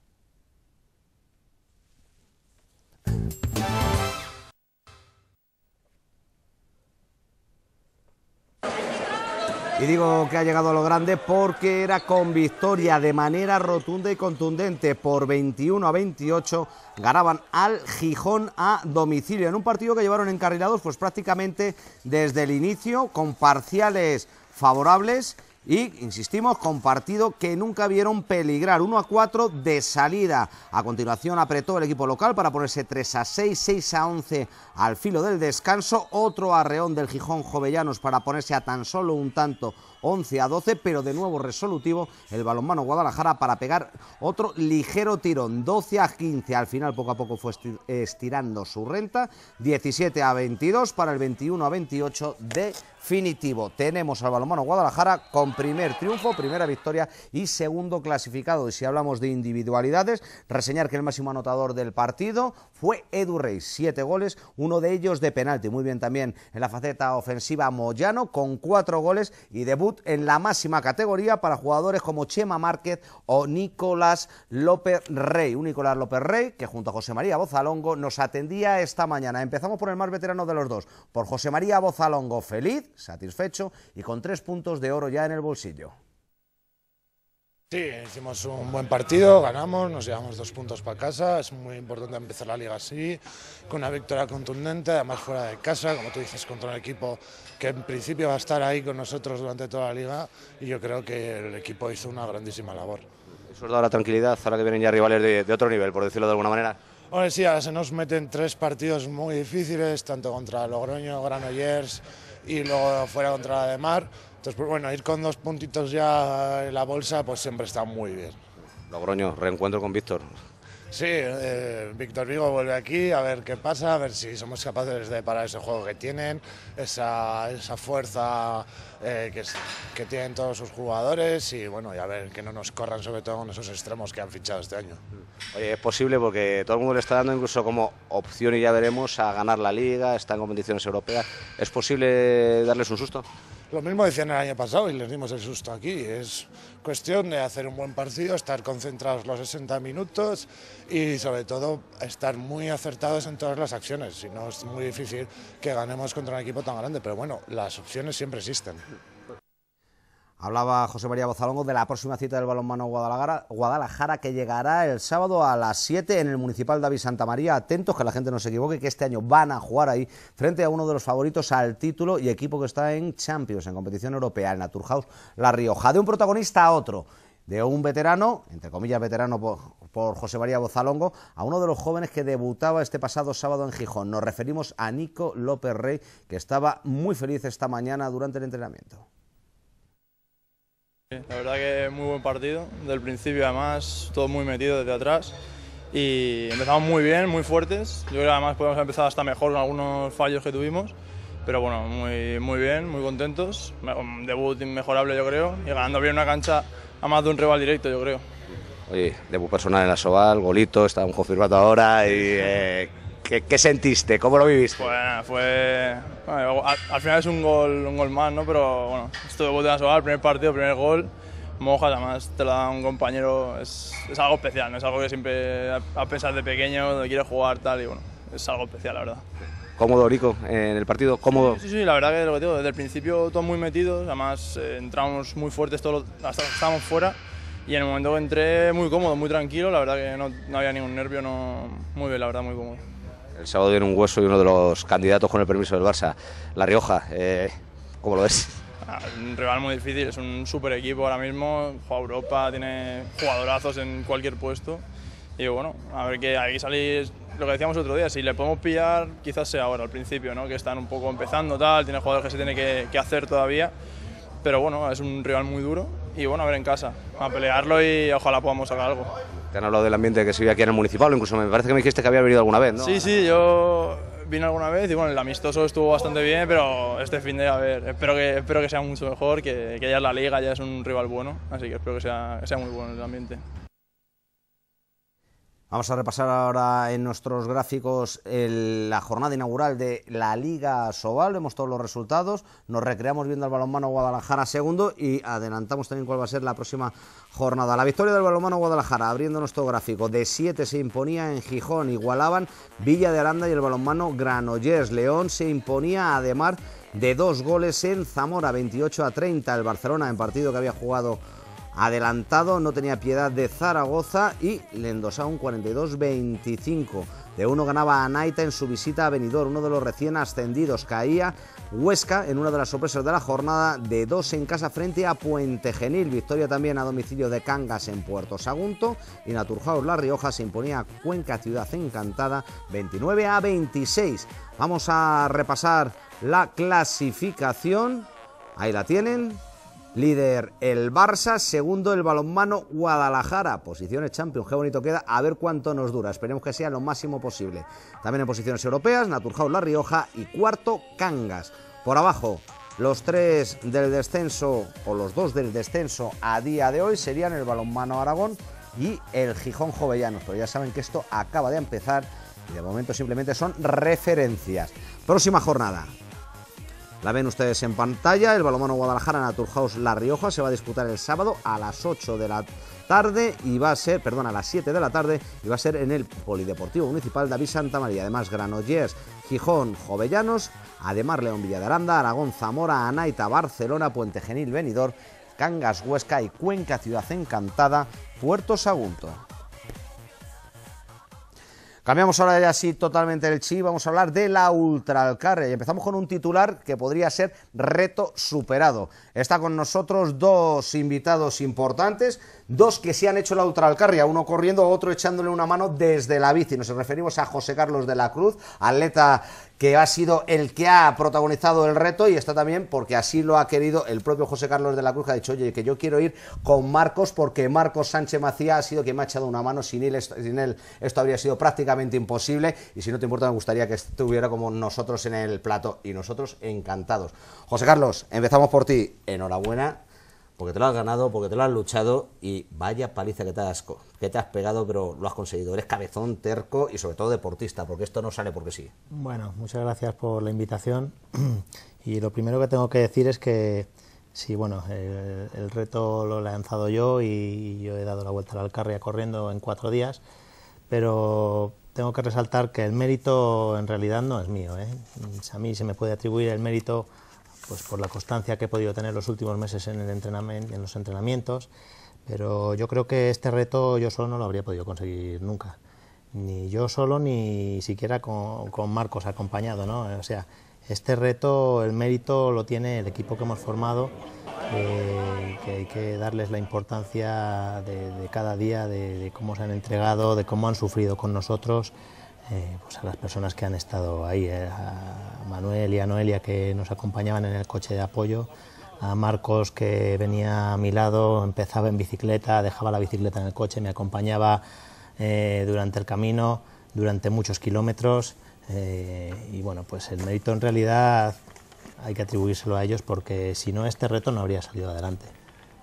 Y digo que ha llegado a lo grande porque era con victoria de manera rotunda y contundente. Por veintiuno a veintiocho ganaban al Gijón a domicilio, en un partido que llevaron encarrilados pues prácticamente desde el inicio, con parciales favorables y, insistimos, con partido que nunca vieron peligrar. uno a cuatro de salida. A continuación apretó el equipo local para ponerse tres a seis, seis a once al filo del descanso. Otro arreón del Gijón Jovellanos para ponerse a tan solo un tanto, once a doce, pero de nuevo resolutivo el balonmano Guadalajara para pegar otro ligero tirón, doce a quince. Al final poco a poco fue estirando su renta, diecisiete a veintidós para el veintiuno a veintiocho definitivo. Tenemos al balonmano Guadalajara con primer triunfo, primera victoria y segundo clasificado. Y si hablamos de individualidades, reseñar que el máximo anotador del partido fue Edu Reis, siete goles, uno de ellos de penalti. Muy bien también en la faceta ofensiva Moyano con cuatro goles y debut en la máxima categoría para jugadores como Chema Márquez o Nicolás López Rey. Un Nicolás López Rey que junto a José María Bozalongo nos atendía esta mañana. Empezamos por el más veterano de los dos, por José María Bozalongo, feliz, satisfecho y con tres puntos de oro ya en el bolsillo. Sí, hicimos un buen partido, ganamos, nos llevamos dos puntos para casa. Es muy importante empezar la liga así, con una victoria contundente, además fuera de casa, como tú dices, contra un equipo que en principio va a estar ahí con nosotros durante toda la liga, y yo creo que el equipo hizo una grandísima labor. ¿Eso os da la tranquilidad ahora que vienen ya rivales de, de otro nivel, por decirlo de alguna manera? Bueno, sí, ahora se nos meten tres partidos muy difíciles, tanto contra Logroño, Granollers y luego fuera contra la de Mar. Entonces, pues bueno, ir con dos puntitos ya en la bolsa pues siempre está muy bien. Logroño, reencuentro con Víctor. Sí, eh, Víctor Vigo vuelve aquí, a ver qué pasa, a ver si somos capaces de parar ese juego que tienen, esa, esa fuerza eh, que, que tienen todos sus jugadores, y bueno, y a ver que no nos corran, sobre todo con esos extremos que han fichado este año. Oye, es posible porque todo el mundo le está dando incluso como opción, y ya veremos, a ganar la Liga, está en competiciones europeas. ¿Es posible darles un susto? Lo mismo decían el año pasado y les dimos el susto aquí. Es cuestión de hacer un buen partido, estar concentrados los sesenta minutos y sobre todo estar muy acertados en todas las acciones. Si no, es muy difícil que ganemos contra un equipo tan grande, pero bueno, las opciones siempre existen. Hablaba José María Bozalongo de la próxima cita del balonmano Guadalajara, Guadalajara que llegará el sábado a las siete en el Municipal David Santa María. Atentos, que la gente no se equivoque, que este año van a jugar ahí frente a uno de los favoritos al título y equipo que está en Champions, en competición europea, el Naturhaus La Rioja. De un protagonista a otro, de un veterano, entre comillas veterano por, por José María Bozalongo, a uno de los jóvenes que debutaba este pasado sábado en Gijón. Nos referimos a Nico López Rey, que estaba muy feliz esta mañana durante el entrenamiento. La verdad que muy buen partido, desde el principio además, todo muy metido desde atrás y empezamos muy bien, muy fuertes. Yo creo que además podemos empezar hasta mejor con algunos fallos que tuvimos, pero bueno, muy, muy bien, muy contentos, un debut inmejorable yo creo y ganando bien una cancha a más de un rival directo yo creo. Oye, debut personal en Asobal, golito, está un confirmado ahora y... Eh... ¿Qué, ¿Qué sentiste? ¿Cómo lo viviste? Bueno, fue... Bueno, al, al final es un gol, un gol más, ¿no? Pero bueno, estuve volviendo a jugar, el primer partido, el primer gol, mojas, además te la da un compañero, es, es algo especial, ¿no? Es algo que siempre, a, a pesar de pequeño, quieres jugar tal y bueno, es algo especial, la verdad. ¿Cómodo, Nico, en el partido? ¿Cómodo? Sí, sí, sí, la verdad que lo que digo, desde el principio todos muy metidos, además eh, entramos muy fuertes, todos los, hasta que estábamos fuera. Y en el momento que entré, muy cómodo, muy tranquilo, la verdad que no, no había ningún nervio, no, muy bien, la verdad, muy cómodo. El sábado viene un hueso y uno de los candidatos con el permiso del Barça, La Rioja, eh, ¿cómo lo ves? Ah, un rival muy difícil, es un super equipo ahora mismo, juega Europa, tiene jugadorazos en cualquier puesto y bueno, a ver que ahí salís, lo que decíamos otro día, si le podemos pillar quizás sea ahora al principio, ¿no? Que están un poco empezando tal, tiene jugadores que se tiene que, que hacer todavía, pero bueno, es un rival muy duro y bueno, a ver en casa, a pelearlo y ojalá podamos sacar algo. Te han hablado del ambiente que se vive aquí en el Municipal, incluso me parece que me dijiste que había venido alguna vez, ¿no? Sí, sí, yo vine alguna vez y bueno, el amistoso estuvo bastante bien, pero este fin de, a ver, espero que, espero que sea mucho mejor, que, que ya es la Liga, ya es un rival bueno, así que espero que sea, que sea muy bueno el ambiente. Vamos a repasar ahora en nuestros gráficos el, la jornada inaugural de la Liga Asobal. Vemos todos los resultados, nos recreamos viendo al balonmano Guadalajara segundo y adelantamos también cuál va a ser la próxima jornada. La victoria del balonmano Guadalajara, abriendo nuestro gráfico, de siete se imponía en Gijón, igualaban Villa de Aranda y el balonmano Granollers. León se imponía a Ademar de dos goles en Zamora, veintiocho a treinta. El Barcelona, en partido que había jugado adelantado, no tenía piedad de Zaragoza y le endosaba un cuarenta y dos a veinticinco. De uno ganaba a Naita en su visita a Benidorm, uno de los recién ascendidos. Caía Huesca en una de las sorpresas de la jornada, de dos en casa frente a Puente Genil. Victoria también a domicilio de Cangas en Puerto Sagunto. Y Naturhaus La Rioja se imponía a Cuenca Ciudad Encantada, veintinueve a veintiséis. Vamos a repasar la clasificación. Ahí la tienen. Líder el Barça, segundo el balonmano Guadalajara, posiciones Champions, qué bonito queda, a ver cuánto nos dura, esperemos que sea lo máximo posible. También en posiciones europeas, Naturhaus La Rioja y cuarto Cangas. Por abajo, los tres del descenso, o los dos del descenso a día de hoy, serían el balonmano Aragón y el Gijón Jovellanos, pero ya saben que esto acaba de empezar y de momento simplemente son referencias. Próxima jornada. La ven ustedes en pantalla, el balonmano Guadalajara Naturhaus La Rioja se va a disputar el sábado a las ocho de la tarde y va a ser, perdón, a las siete de la tarde y va a ser en el Polideportivo Municipal David Santa María. Además, Granollers, Gijón, Jovellanos, Además, León, Villa de Aranda, Aragón, Zamora, Anaita, Barcelona, Puente Genil, Benidorm, Cangas, Huesca y Cuenca Ciudad Encantada, Puerto Sagunto. Cambiamos ahora ya sí totalmente el chi, vamos a hablar de la Ultra Alcarria y empezamos con un titular que podría ser reto superado. Está con nosotros dos invitados importantes, dos que sí han hecho la Ultra Alcarria, uno corriendo, otro echándole una mano desde la bici. Nos referimos a José Carlos de la Cruz, atleta que ha sido el que ha protagonizado el reto y está también porque así lo ha querido el propio José Carlos de la Cruz, que ha dicho, oye, que yo quiero ir con Marcos porque Marcos Sánchez Macías ha sido quien me ha echado una mano, sin él, sin él esto habría sido prácticamente imposible y si no te importa me gustaría que estuviera como nosotros en el plato y nosotros encantados. José Carlos, empezamos por ti, enhorabuena porque te lo has ganado, porque te lo has luchado y vaya paliza que te has, que te has pegado, pero lo has conseguido. Eres cabezón, terco y sobre todo deportista, porque esto no sale porque sí. Bueno, muchas gracias por la invitación y lo primero que tengo que decir es que sí, bueno, el, el reto lo he lanzado yo y yo he dado la vuelta a la Alcarria corriendo en cuatro días, pero tengo que resaltar que el mérito en realidad no es mío, ¿eh? A mí se me puede atribuir el mérito pues por la constancia que he podido tener los últimos meses en, el entrenamiento, en los entrenamientos, pero yo creo que este reto yo solo no lo habría podido conseguir nunca, ni yo solo ni siquiera con, con Marcos acompañado, ¿no? O sea, este reto, el mérito lo tiene el equipo que hemos formado, eh, que hay que darles la importancia de, de cada día, de, de cómo se han entregado, de cómo han sufrido con nosotros, eh, pues a las personas que han estado ahí, eh, a Manuel y a Noelia que nos acompañaban en el coche de apoyo, a Marcos que venía a mi lado, empezaba en bicicleta, dejaba la bicicleta en el coche, me acompañaba eh, durante el camino, durante muchos kilómetros, eh, y bueno, pues el mérito en realidad hay que atribuírselo a ellos porque si no este reto no habría salido adelante.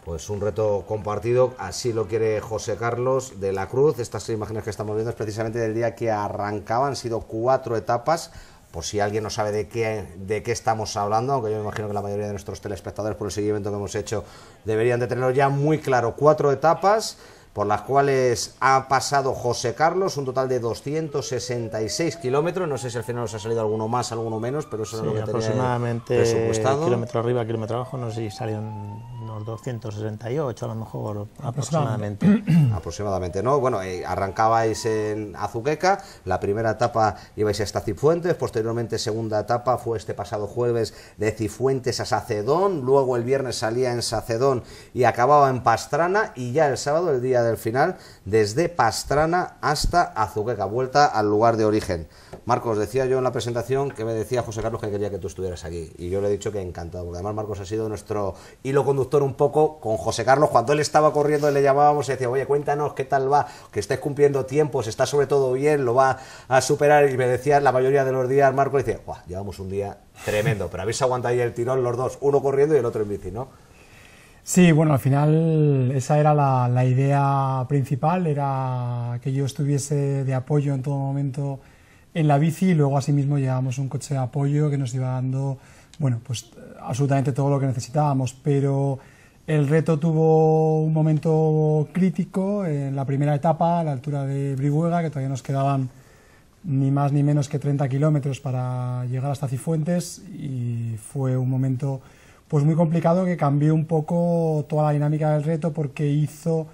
Pues un reto compartido, así lo quiere José Carlos de la Cruz. Estas imágenes que estamos viendo es precisamente del día que arrancaba, han sido cuatro etapas. Por si alguien no sabe de qué, de qué estamos hablando, aunque yo me imagino que la mayoría de nuestros telespectadores por el seguimiento que hemos hecho deberían de tenerlo ya muy claro. Cuatro etapas por las cuales ha pasado José Carlos, un total de doscientos sesenta y seis kilómetros. No sé si al final os ha salido alguno más, alguno menos, pero eso sí, es lo que aproximadamente tenía presupuestado. Kilómetro arriba, kilómetro abajo, no sé si salieron unos doscientos sesenta y ocho a lo mejor, aproximadamente. Aproximadamente, aproximadamente ¿no? Bueno, eh, arrancabais en Azuqueca, la primera etapa ibais hasta Cifuentes, posteriormente segunda etapa fue este pasado jueves de Cifuentes a Sacedón, luego el viernes salía en Sacedón y acababa en Pastrana, y ya el sábado, el día del final, desde Pastrana hasta Azuqueca, vuelta al lugar de origen. Marcos, decía yo en la presentación que me decía José Carlos que quería que tú estuvieras aquí, y yo le he dicho que encantado, porque además Marcos ha sido nuestro hilo conductor un poco con José Carlos. Cuando él estaba corriendo le llamábamos y decía, oye, cuéntanos qué tal va, que estés cumpliendo tiempos, está sobre todo bien, lo va a superar, y me decía la mayoría de los días Marcos, dice, guau, llevamos un día tremendo, pero habéis aguantado ahí el tirón los dos, uno corriendo y el otro en bici, ¿no? Sí, bueno, al final esa era la, la idea principal, era que yo estuviese de apoyo en todo momento en la bici, y luego asimismo llevábamos un coche de apoyo que nos iba dando, bueno, pues absolutamente todo lo que necesitábamos, pero el reto tuvo un momento crítico en la primera etapa, a la altura de Brihuega, que todavía nos quedaban ni más ni menos que treinta kilómetros para llegar hasta Cifuentes, y fue un momento pues muy complicado que cambió un poco toda la dinámica del reto, porque hizo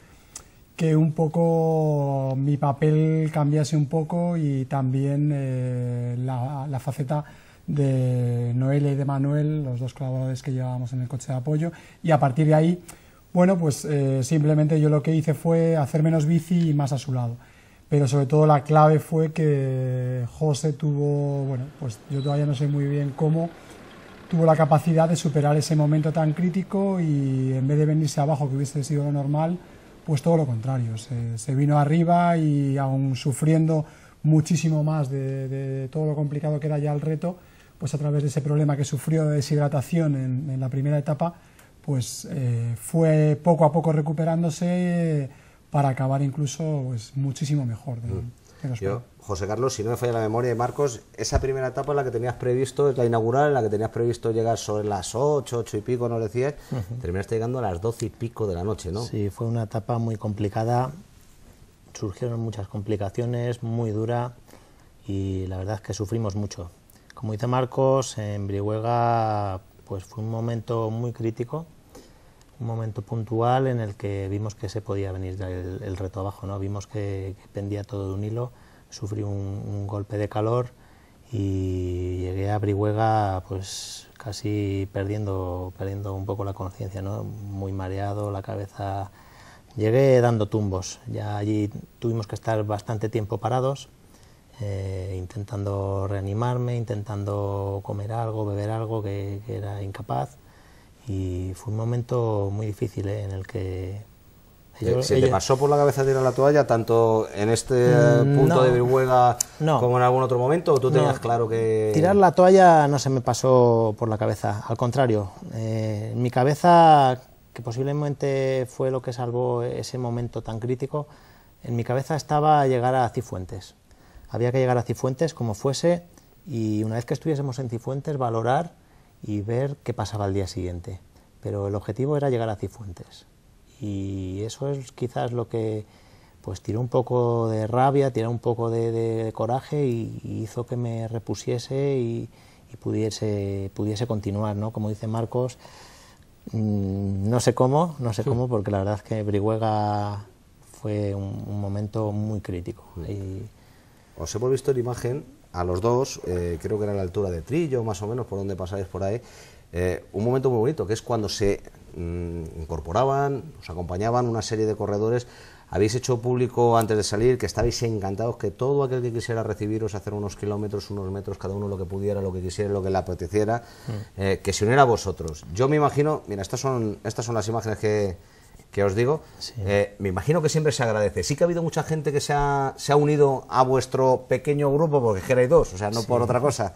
que un poco mi papel cambiase un poco, y también eh, la, la faceta de Noelia y de Manuel, los dos colaboradores que llevábamos en el coche de apoyo, y a partir de ahí, bueno, pues eh, simplemente yo lo que hice fue hacer menos bici y más a su lado, pero sobre todo la clave fue que José tuvo, bueno, pues yo todavía no sé muy bien cómo, tuvo la capacidad de superar ese momento tan crítico, y en vez de venirse abajo, que hubiese sido lo normal, pues todo lo contrario, se, se vino arriba, y aún sufriendo muchísimo más de, de todo lo complicado que era ya el reto, pues a través de ese problema que sufrió de deshidratación en, en la primera etapa, pues eh, fue poco a poco recuperándose para acabar incluso pues, muchísimo mejor de, de los yo. José Carlos, si no me falla la memoria de Marcos, esa primera etapa en la que tenías previsto, es la inaugural, en la que tenías previsto llegar sobre las ocho, ocho y pico, nos decías, uh-huh. terminaste llegando a las doce y pico de la noche, ¿no? Sí, fue una etapa muy complicada, surgieron muchas complicaciones, muy dura, y la verdad es que sufrimos mucho. Como dice Marcos, en Brihuega pues fue un momento muy crítico, un momento puntual en el que vimos que se podía venir el, el reto abajo, ¿no? Vimos que, que pendía todo de un hilo. Sufrí un, un golpe de calor y llegué a Brihuega pues casi perdiendo, perdiendo un poco la conciencia, ¿no? Muy mareado, la cabeza. Llegué dando tumbos. Ya allí tuvimos que estar bastante tiempo parados, eh, intentando reanimarme, intentando comer algo, beber algo que, que era incapaz. Y fue un momento muy difícil, ¿eh? En el que Ellos, ¿Se ellos... te pasó por la cabeza tirar la toalla tanto en este mm, punto no, de Brihuega no. como en algún otro momento? ¿O tú tenías no. claro que...? Tirar la toalla no se me pasó por la cabeza, al contrario. Eh, mi cabeza, que posiblemente fue lo que salvó ese momento tan crítico, en mi cabeza estaba llegar a Cifuentes. Había que llegar a Cifuentes como fuese, y una vez que estuviésemos en Cifuentes, valorar y ver qué pasaba al día siguiente. Pero el objetivo era llegar a Cifuentes. Y eso es quizás lo que pues tiró un poco de rabia, tiró un poco de, de, de coraje y, y hizo que me repusiese y, y pudiese, pudiese continuar, ¿no? Como dice Marcos, mmm, no sé cómo, no sé sí. cómo, porque la verdad es que Brihuega fue un, un momento muy crítico. Sí. Y... Os hemos visto en imagen a los dos, eh, creo que era a la altura de Trillo, más o menos, por donde pasáis por ahí, eh, un momento muy bonito, que es cuando se mmm, incorporaban, os acompañaban una serie de corredores. Habéis hecho público antes de salir que estabais encantados, que todo aquel que quisiera recibiros, hacer unos kilómetros, unos metros, cada uno lo que pudiera, lo que quisiera, lo que le apeteciera, mm. eh, que se uniera a vosotros. Yo me imagino, mira, estas son, estas son las imágenes que, que os digo, sí. eh, me imagino que siempre se agradece. Sí que ha habido mucha gente que se ha, se ha unido a vuestro pequeño grupo, porque erais dos, o sea, no sí. por otra cosa.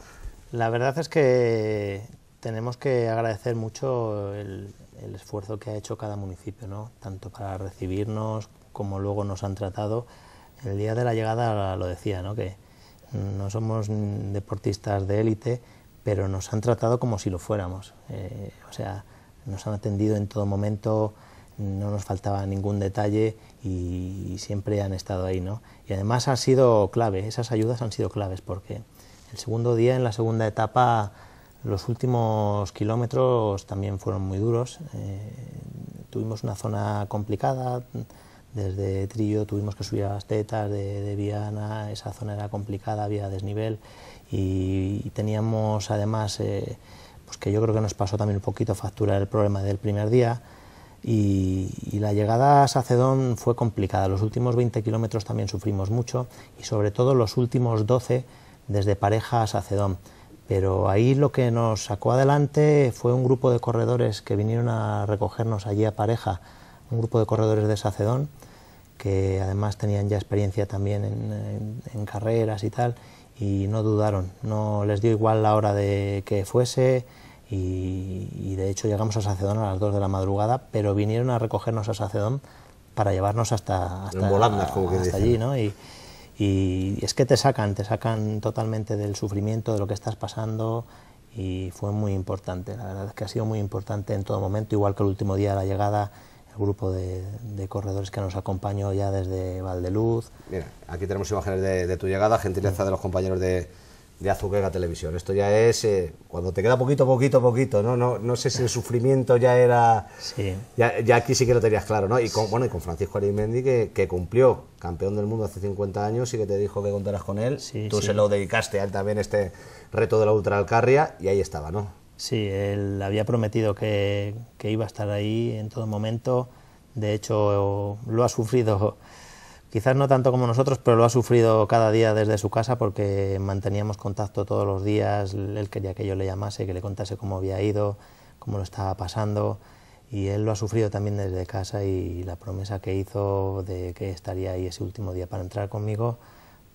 La verdad es que tenemos que agradecer mucho el, el esfuerzo que ha hecho cada municipio, ¿no? Tanto para recibirnos, como luego nos han tratado. El día de la llegada lo decía, ¿no? Que no somos deportistas de élite, pero nos han tratado como si lo fuéramos. Eh, o sea, nos han atendido en todo momento, no nos faltaba ningún detalle y, y siempre han estado ahí, ¿no? Y además han sido clave, esas ayudas han sido claves, porque el segundo día, en la segunda etapa, los últimos kilómetros también fueron muy duros. Eh, tuvimos una zona complicada. Desde Trillo tuvimos que subir a las tetas de, de Viana, esa zona era complicada, había desnivel y, y teníamos además, eh, pues que yo creo que nos pasó también un poquito factura el problema del primer día y, y la llegada a Sacedón fue complicada. Los últimos veinte kilómetros también sufrimos mucho y sobre todo los últimos doce desde Pareja a Sacedón. Pero ahí lo que nos sacó adelante fue un grupo de corredores que vinieron a recogernos allí a Pareja, un grupo de corredores de Sacedón, que además tenían ya experiencia también en, en, en carreras y tal, y no dudaron, no les dio igual la hora de que fuese, y, y de hecho llegamos a Sacedón a las dos de la madrugada, pero vinieron a recogernos a Sacedón para llevarnos hasta, hasta, volandas, como que hasta allí, ¿no? Y, y es que te sacan, te sacan totalmente del sufrimiento, de lo que estás pasando, y fue muy importante, la verdad es que ha sido muy importante en todo momento, igual que el último día de la llegada, grupo de, de corredores que nos acompañó ya desde Valdeluz. Mira, aquí tenemos imágenes de, de tu llegada, gentileza sí. de los compañeros de, de Azuqueca Televisión. Esto ya es eh, cuando te queda poquito, poquito, poquito, ¿no? No, no sé si el sufrimiento ya era... Sí. Ya, ya aquí sí que lo tenías claro, ¿no? Y con, bueno, y con Francisco Arizmendi, que, que cumplió, campeón del mundo hace cincuenta años, y que te dijo que contarás con él. Sí, Tú sí. se lo dedicaste a él también, este reto de la Ultra Alcarria, y ahí estaba, ¿no? Sí, él había prometido que, que iba a estar ahí en todo momento. De hecho, lo ha sufrido, quizás no tanto como nosotros, pero lo ha sufrido cada día desde su casa, porque manteníamos contacto todos los días. Él quería que yo le llamase, que le contase cómo había ido, cómo lo estaba pasando, y él lo ha sufrido también desde casa, y la promesa que hizo de que estaría ahí ese último día para entrar conmigo,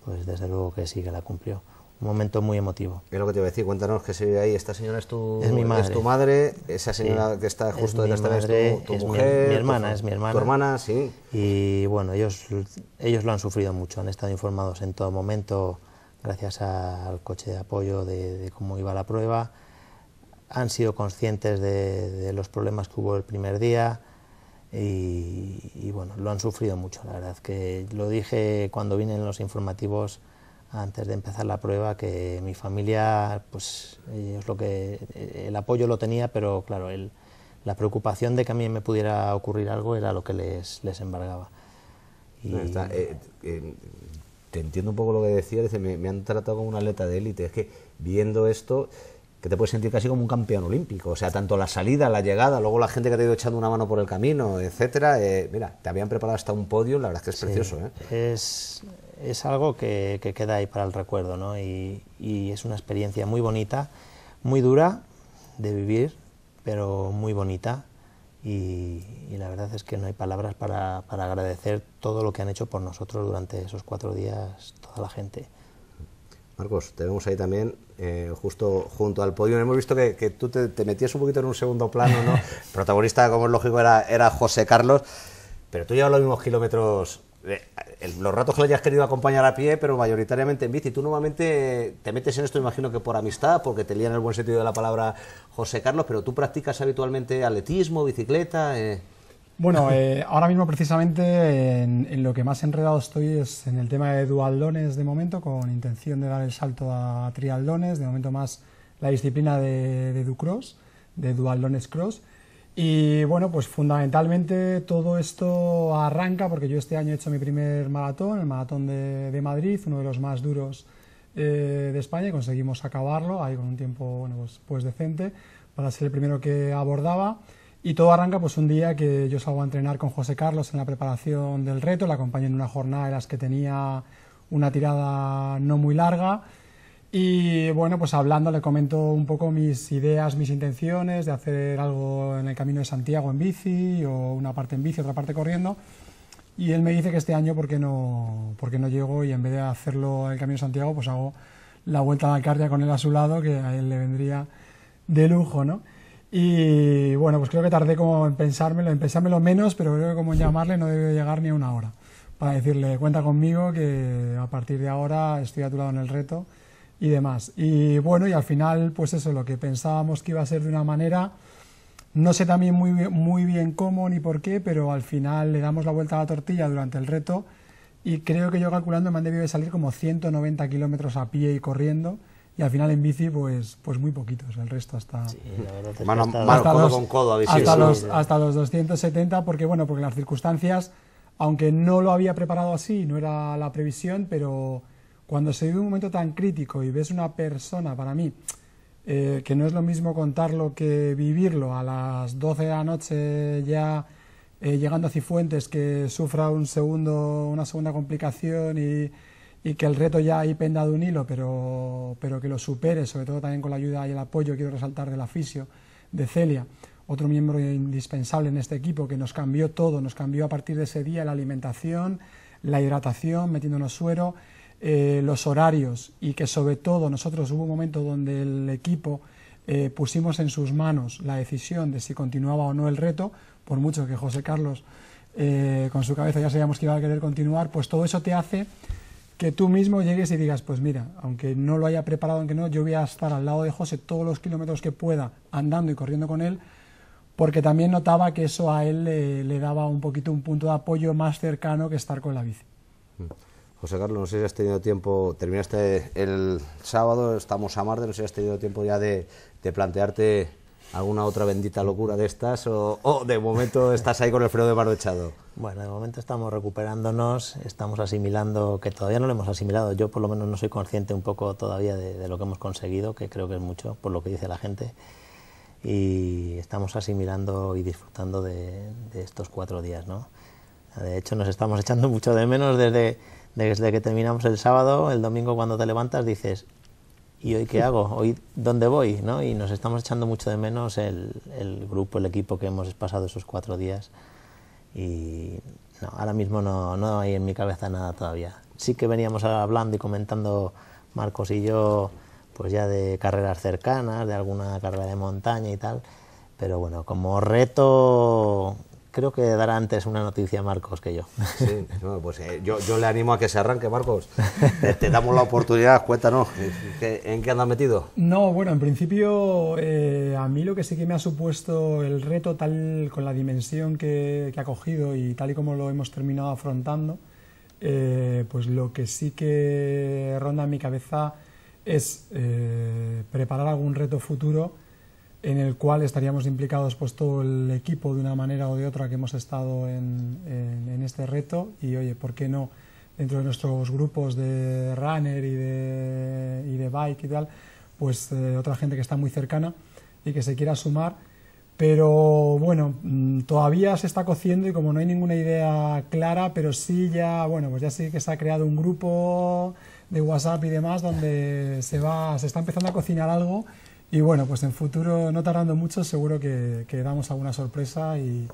pues desde luego que sí que la cumplió. Un momento muy emotivo. Es lo que te iba a decir, cuéntanos que se vive ahí. Esta señora es tu, es mi madre. Es tu madre, esa señora sí. que está justo detrás de esta es tu, tu es mujer. Mi, mi hermana, tu, es mi hermana. Tu hermana, sí. Y bueno, ellos, ellos lo han sufrido mucho, han estado informados en todo momento, gracias al coche de apoyo de, de cómo iba la prueba. Han sido conscientes de, de los problemas que hubo el primer día y, y bueno, lo han sufrido mucho, la verdad. Que lo dije cuando vine en los informativos, antes de empezar la prueba, que mi familia, pues ellos lo que, el apoyo lo tenía, pero claro, el, la preocupación de que a mí me pudiera ocurrir algo era lo que les, les embargaba. Y... Está, eh, eh, te entiendo un poco lo que decías, dice, me, me han tratado como un atleta de élite. Es que viendo esto, que te puedes sentir casi como un campeón olímpico, o sea, tanto la salida, la llegada, luego la gente que te ha ido echando una mano por el camino, etcétera. Eh, mira, te habían preparado hasta un podio, la verdad es que es sí, precioso, ¿eh? Es, es algo que, que queda ahí para el recuerdo, ¿no? Y, y es una experiencia muy bonita, muy dura de vivir, pero muy bonita, y, y la verdad es que no hay palabras para, para agradecer todo lo que han hecho por nosotros durante esos cuatro días, toda la gente. Marcos, te vemos ahí también, eh, justo junto al podio. Hemos visto que, que tú te, te metías un poquito en un segundo plano, ¿no? Protagonista, como es lógico, era, era José Carlos, pero tú llevas los mismos kilómetros, eh, el, los ratos que le hayas querido acompañar a pie, pero mayoritariamente en bici. Tú normalmente te metes en esto, imagino que por amistad, porque te lían en el buen sentido de la palabra José Carlos, pero tú practicas habitualmente atletismo, bicicleta... Eh. Bueno, eh, ahora mismo precisamente en, en lo que más enredado estoy es en el tema de duatlones de momento, con intención de dar el salto a triatlones, de momento más la disciplina de, de Ducross, de Dualones Cross. Y bueno, pues fundamentalmente todo esto arranca porque yo este año he hecho mi primer maratón, el maratón de, de Madrid, uno de los más duros eh, de España, y conseguimos acabarlo ahí con un tiempo bueno, pues, pues decente para ser el primero que abordaba. Y todo arranca pues un día que yo salgo a entrenar con José Carlos en la preparación del reto, la acompañé en una jornada en las que tenía una tirada no muy larga. Y bueno, pues hablando le comento un poco mis ideas, mis intenciones de hacer algo en el Camino de Santiago en bici, o una parte en bici, otra parte corriendo, y él me dice que este año por qué no, por qué no llego y en vez de hacerlo en el Camino de Santiago, pues hago la Vuelta a la Alcarria con él a su lado, que a él le vendría de lujo, ¿no? Y bueno, pues creo que tardé como en pensármelo, en pensármelo menos, pero creo que como en llamarle no debe llegar ni a una hora para decirle, cuenta conmigo que a partir de ahora estoy a tu lado en el reto y demás. Y bueno, y al final, pues eso, lo que pensábamos que iba a ser de una manera, no sé también muy, muy bien cómo ni por qué, pero al final le damos la vuelta a la tortilla durante el reto y creo que yo calculando me han debido de salir como ciento noventa kilómetros a pie y corriendo, y al final en bici, pues, pues muy poquitos, el resto hasta... Sí, la verdad es que mano, hasta, mano, hasta codo los, con codo, a bici, hasta, sí, los, sí, hasta los doscientos setenta, porque bueno, porque las circunstancias, aunque no lo había preparado así, no era la previsión, pero... Cuando se vive un momento tan crítico y ves una persona, para mí, eh, que no es lo mismo contarlo que vivirlo, a las doce de la noche ya eh, llegando a Cifuentes, que sufra un segundo, una segunda complicación y, y que el reto ya ahí penda de un hilo, pero, pero que lo supere, sobre todo también con la ayuda y el apoyo, quiero resaltar, del fisio, de Celia, otro miembro indispensable en este equipo, que nos cambió todo, nos cambió a partir de ese día la alimentación, la hidratación, metiéndonos suero... Eh, los horarios, y que sobre todo nosotros hubo un momento donde el equipo eh, pusimos en sus manos la decisión de si continuaba o no el reto, por mucho que José Carlos eh, con su cabeza ya sabíamos que iba a querer continuar, pues todo eso te hace que tú mismo llegues y digas, pues mira, aunque no lo haya preparado, aunque no, yo voy a estar al lado de José todos los kilómetros que pueda, andando y corriendo con él, porque también notaba que eso a él eh, le daba un poquito un punto de apoyo más cercano que estar con la bici. Mm. José Carlos, no sé si has tenido tiempo, terminaste el sábado, estamos a martes, no sé si has tenido tiempo ya de, de plantearte alguna otra bendita locura de estas, o, o de momento estás ahí con el freno de mano echado. Bueno, de momento estamos recuperándonos, estamos asimilando, que todavía no lo hemos asimilado, yo por lo menos no soy consciente un poco todavía de, de lo que hemos conseguido, que creo que es mucho, por lo que dice la gente, y estamos asimilando y disfrutando de, de estos cuatro días, ¿no? De hecho, nos estamos echando mucho de menos desde... Desde que terminamos el sábado, el domingo cuando te levantas dices, ¿y hoy qué hago? ¿Hoy dónde voy? ¿No? Y nos estamos echando mucho de menos el, el grupo, el equipo que hemos pasado esos cuatro días. Y no, ahora mismo no, no hay en mi cabeza nada todavía. Sí que veníamos hablando y comentando Marcos y yo, pues ya de carreras cercanas, de alguna carrera de montaña y tal, pero bueno, como reto... Creo que dará antes una noticia Marcos que yo. Sí, no, pues eh, yo, yo le animo a que se arranque, Marcos. Te, te damos la oportunidad, cuéntanos, ¿qué, ¿en qué andas metido? No, bueno, en principio eh, a mí lo que sí que me ha supuesto el reto, tal con la dimensión que, que ha cogido y tal y como lo hemos terminado afrontando, eh, pues lo que sí que ronda en mi cabeza es eh, preparar algún reto futuro en el cual estaríamos implicados pues todo el equipo de una manera o de otra que hemos estado en, en, en este reto y oye, ¿por qué no? Dentro de nuestros grupos de runner y de, y de bike y tal, pues eh, otra gente que está muy cercana y que se quiera sumar, pero bueno, todavía se está cociendo y como no hay ninguna idea clara, pero sí ya, bueno, pues ya sí que se ha creado un grupo de WhatsApp y demás donde se va, se está empezando a cocinar algo. Y bueno, pues en futuro, no tardando mucho, seguro que, que damos alguna sorpresa y,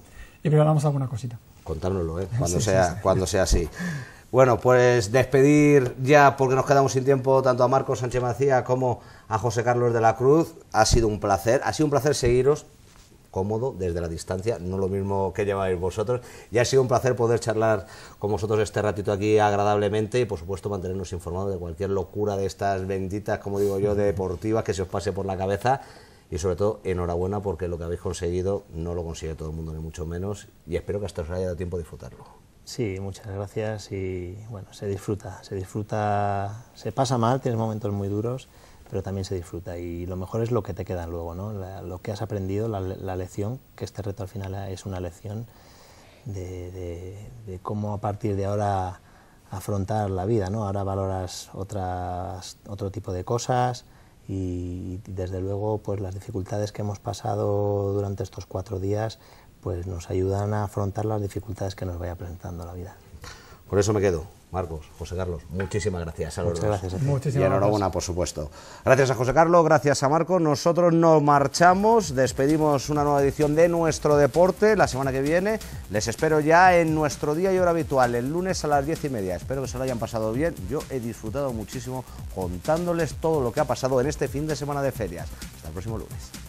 y preparamos alguna cosita. Contárnoslo, ¿eh? Cuando, sí, sea, sí, sí. cuando sea así. Bueno, pues despedir ya, porque nos quedamos sin tiempo, tanto a Marcos Sánchez Macías como a José Carlos de la Cruz. Ha sido un placer, ha sido un placer seguiros cómodo, desde la distancia, no lo mismo que lleváis vosotros, y ha sido un placer poder charlar con vosotros este ratito aquí agradablemente y por supuesto mantenernos informados de cualquier locura de estas benditas, como digo yo, de deportivas que se os pase por la cabeza, y sobre todo enhorabuena porque lo que habéis conseguido no lo consigue todo el mundo ni mucho menos, y espero que hasta os haya dado tiempo de disfrutarlo. Sí, muchas gracias y bueno, se disfruta, se disfruta, se pasa mal, tienes momentos muy duros, pero también se disfruta y lo mejor es lo que te queda luego, ¿no? La, lo que has aprendido, la, la lección, que este reto al final es una lección de, de, de cómo a partir de ahora afrontar la vida, ¿no? Ahora valoras otras, otro tipo de cosas y, y desde luego pues las dificultades que hemos pasado durante estos cuatro días pues nos ayudan a afrontar las dificultades que nos vaya presentando la vida. Por eso me quedo. Marcos, José Carlos, muchísimas gracias a los dos. Gracias a ti. Muchísimas y enhorabuena, gracias. Por supuesto. Gracias a José Carlos, gracias a Marcos. Nosotros nos marchamos, despedimos una nueva edición de Nuestro Deporte la semana que viene. Les espero ya en nuestro día y hora habitual, el lunes a las diez y media. Espero que se lo hayan pasado bien. Yo he disfrutado muchísimo contándoles todo lo que ha pasado en este fin de semana de ferias. Hasta el próximo lunes.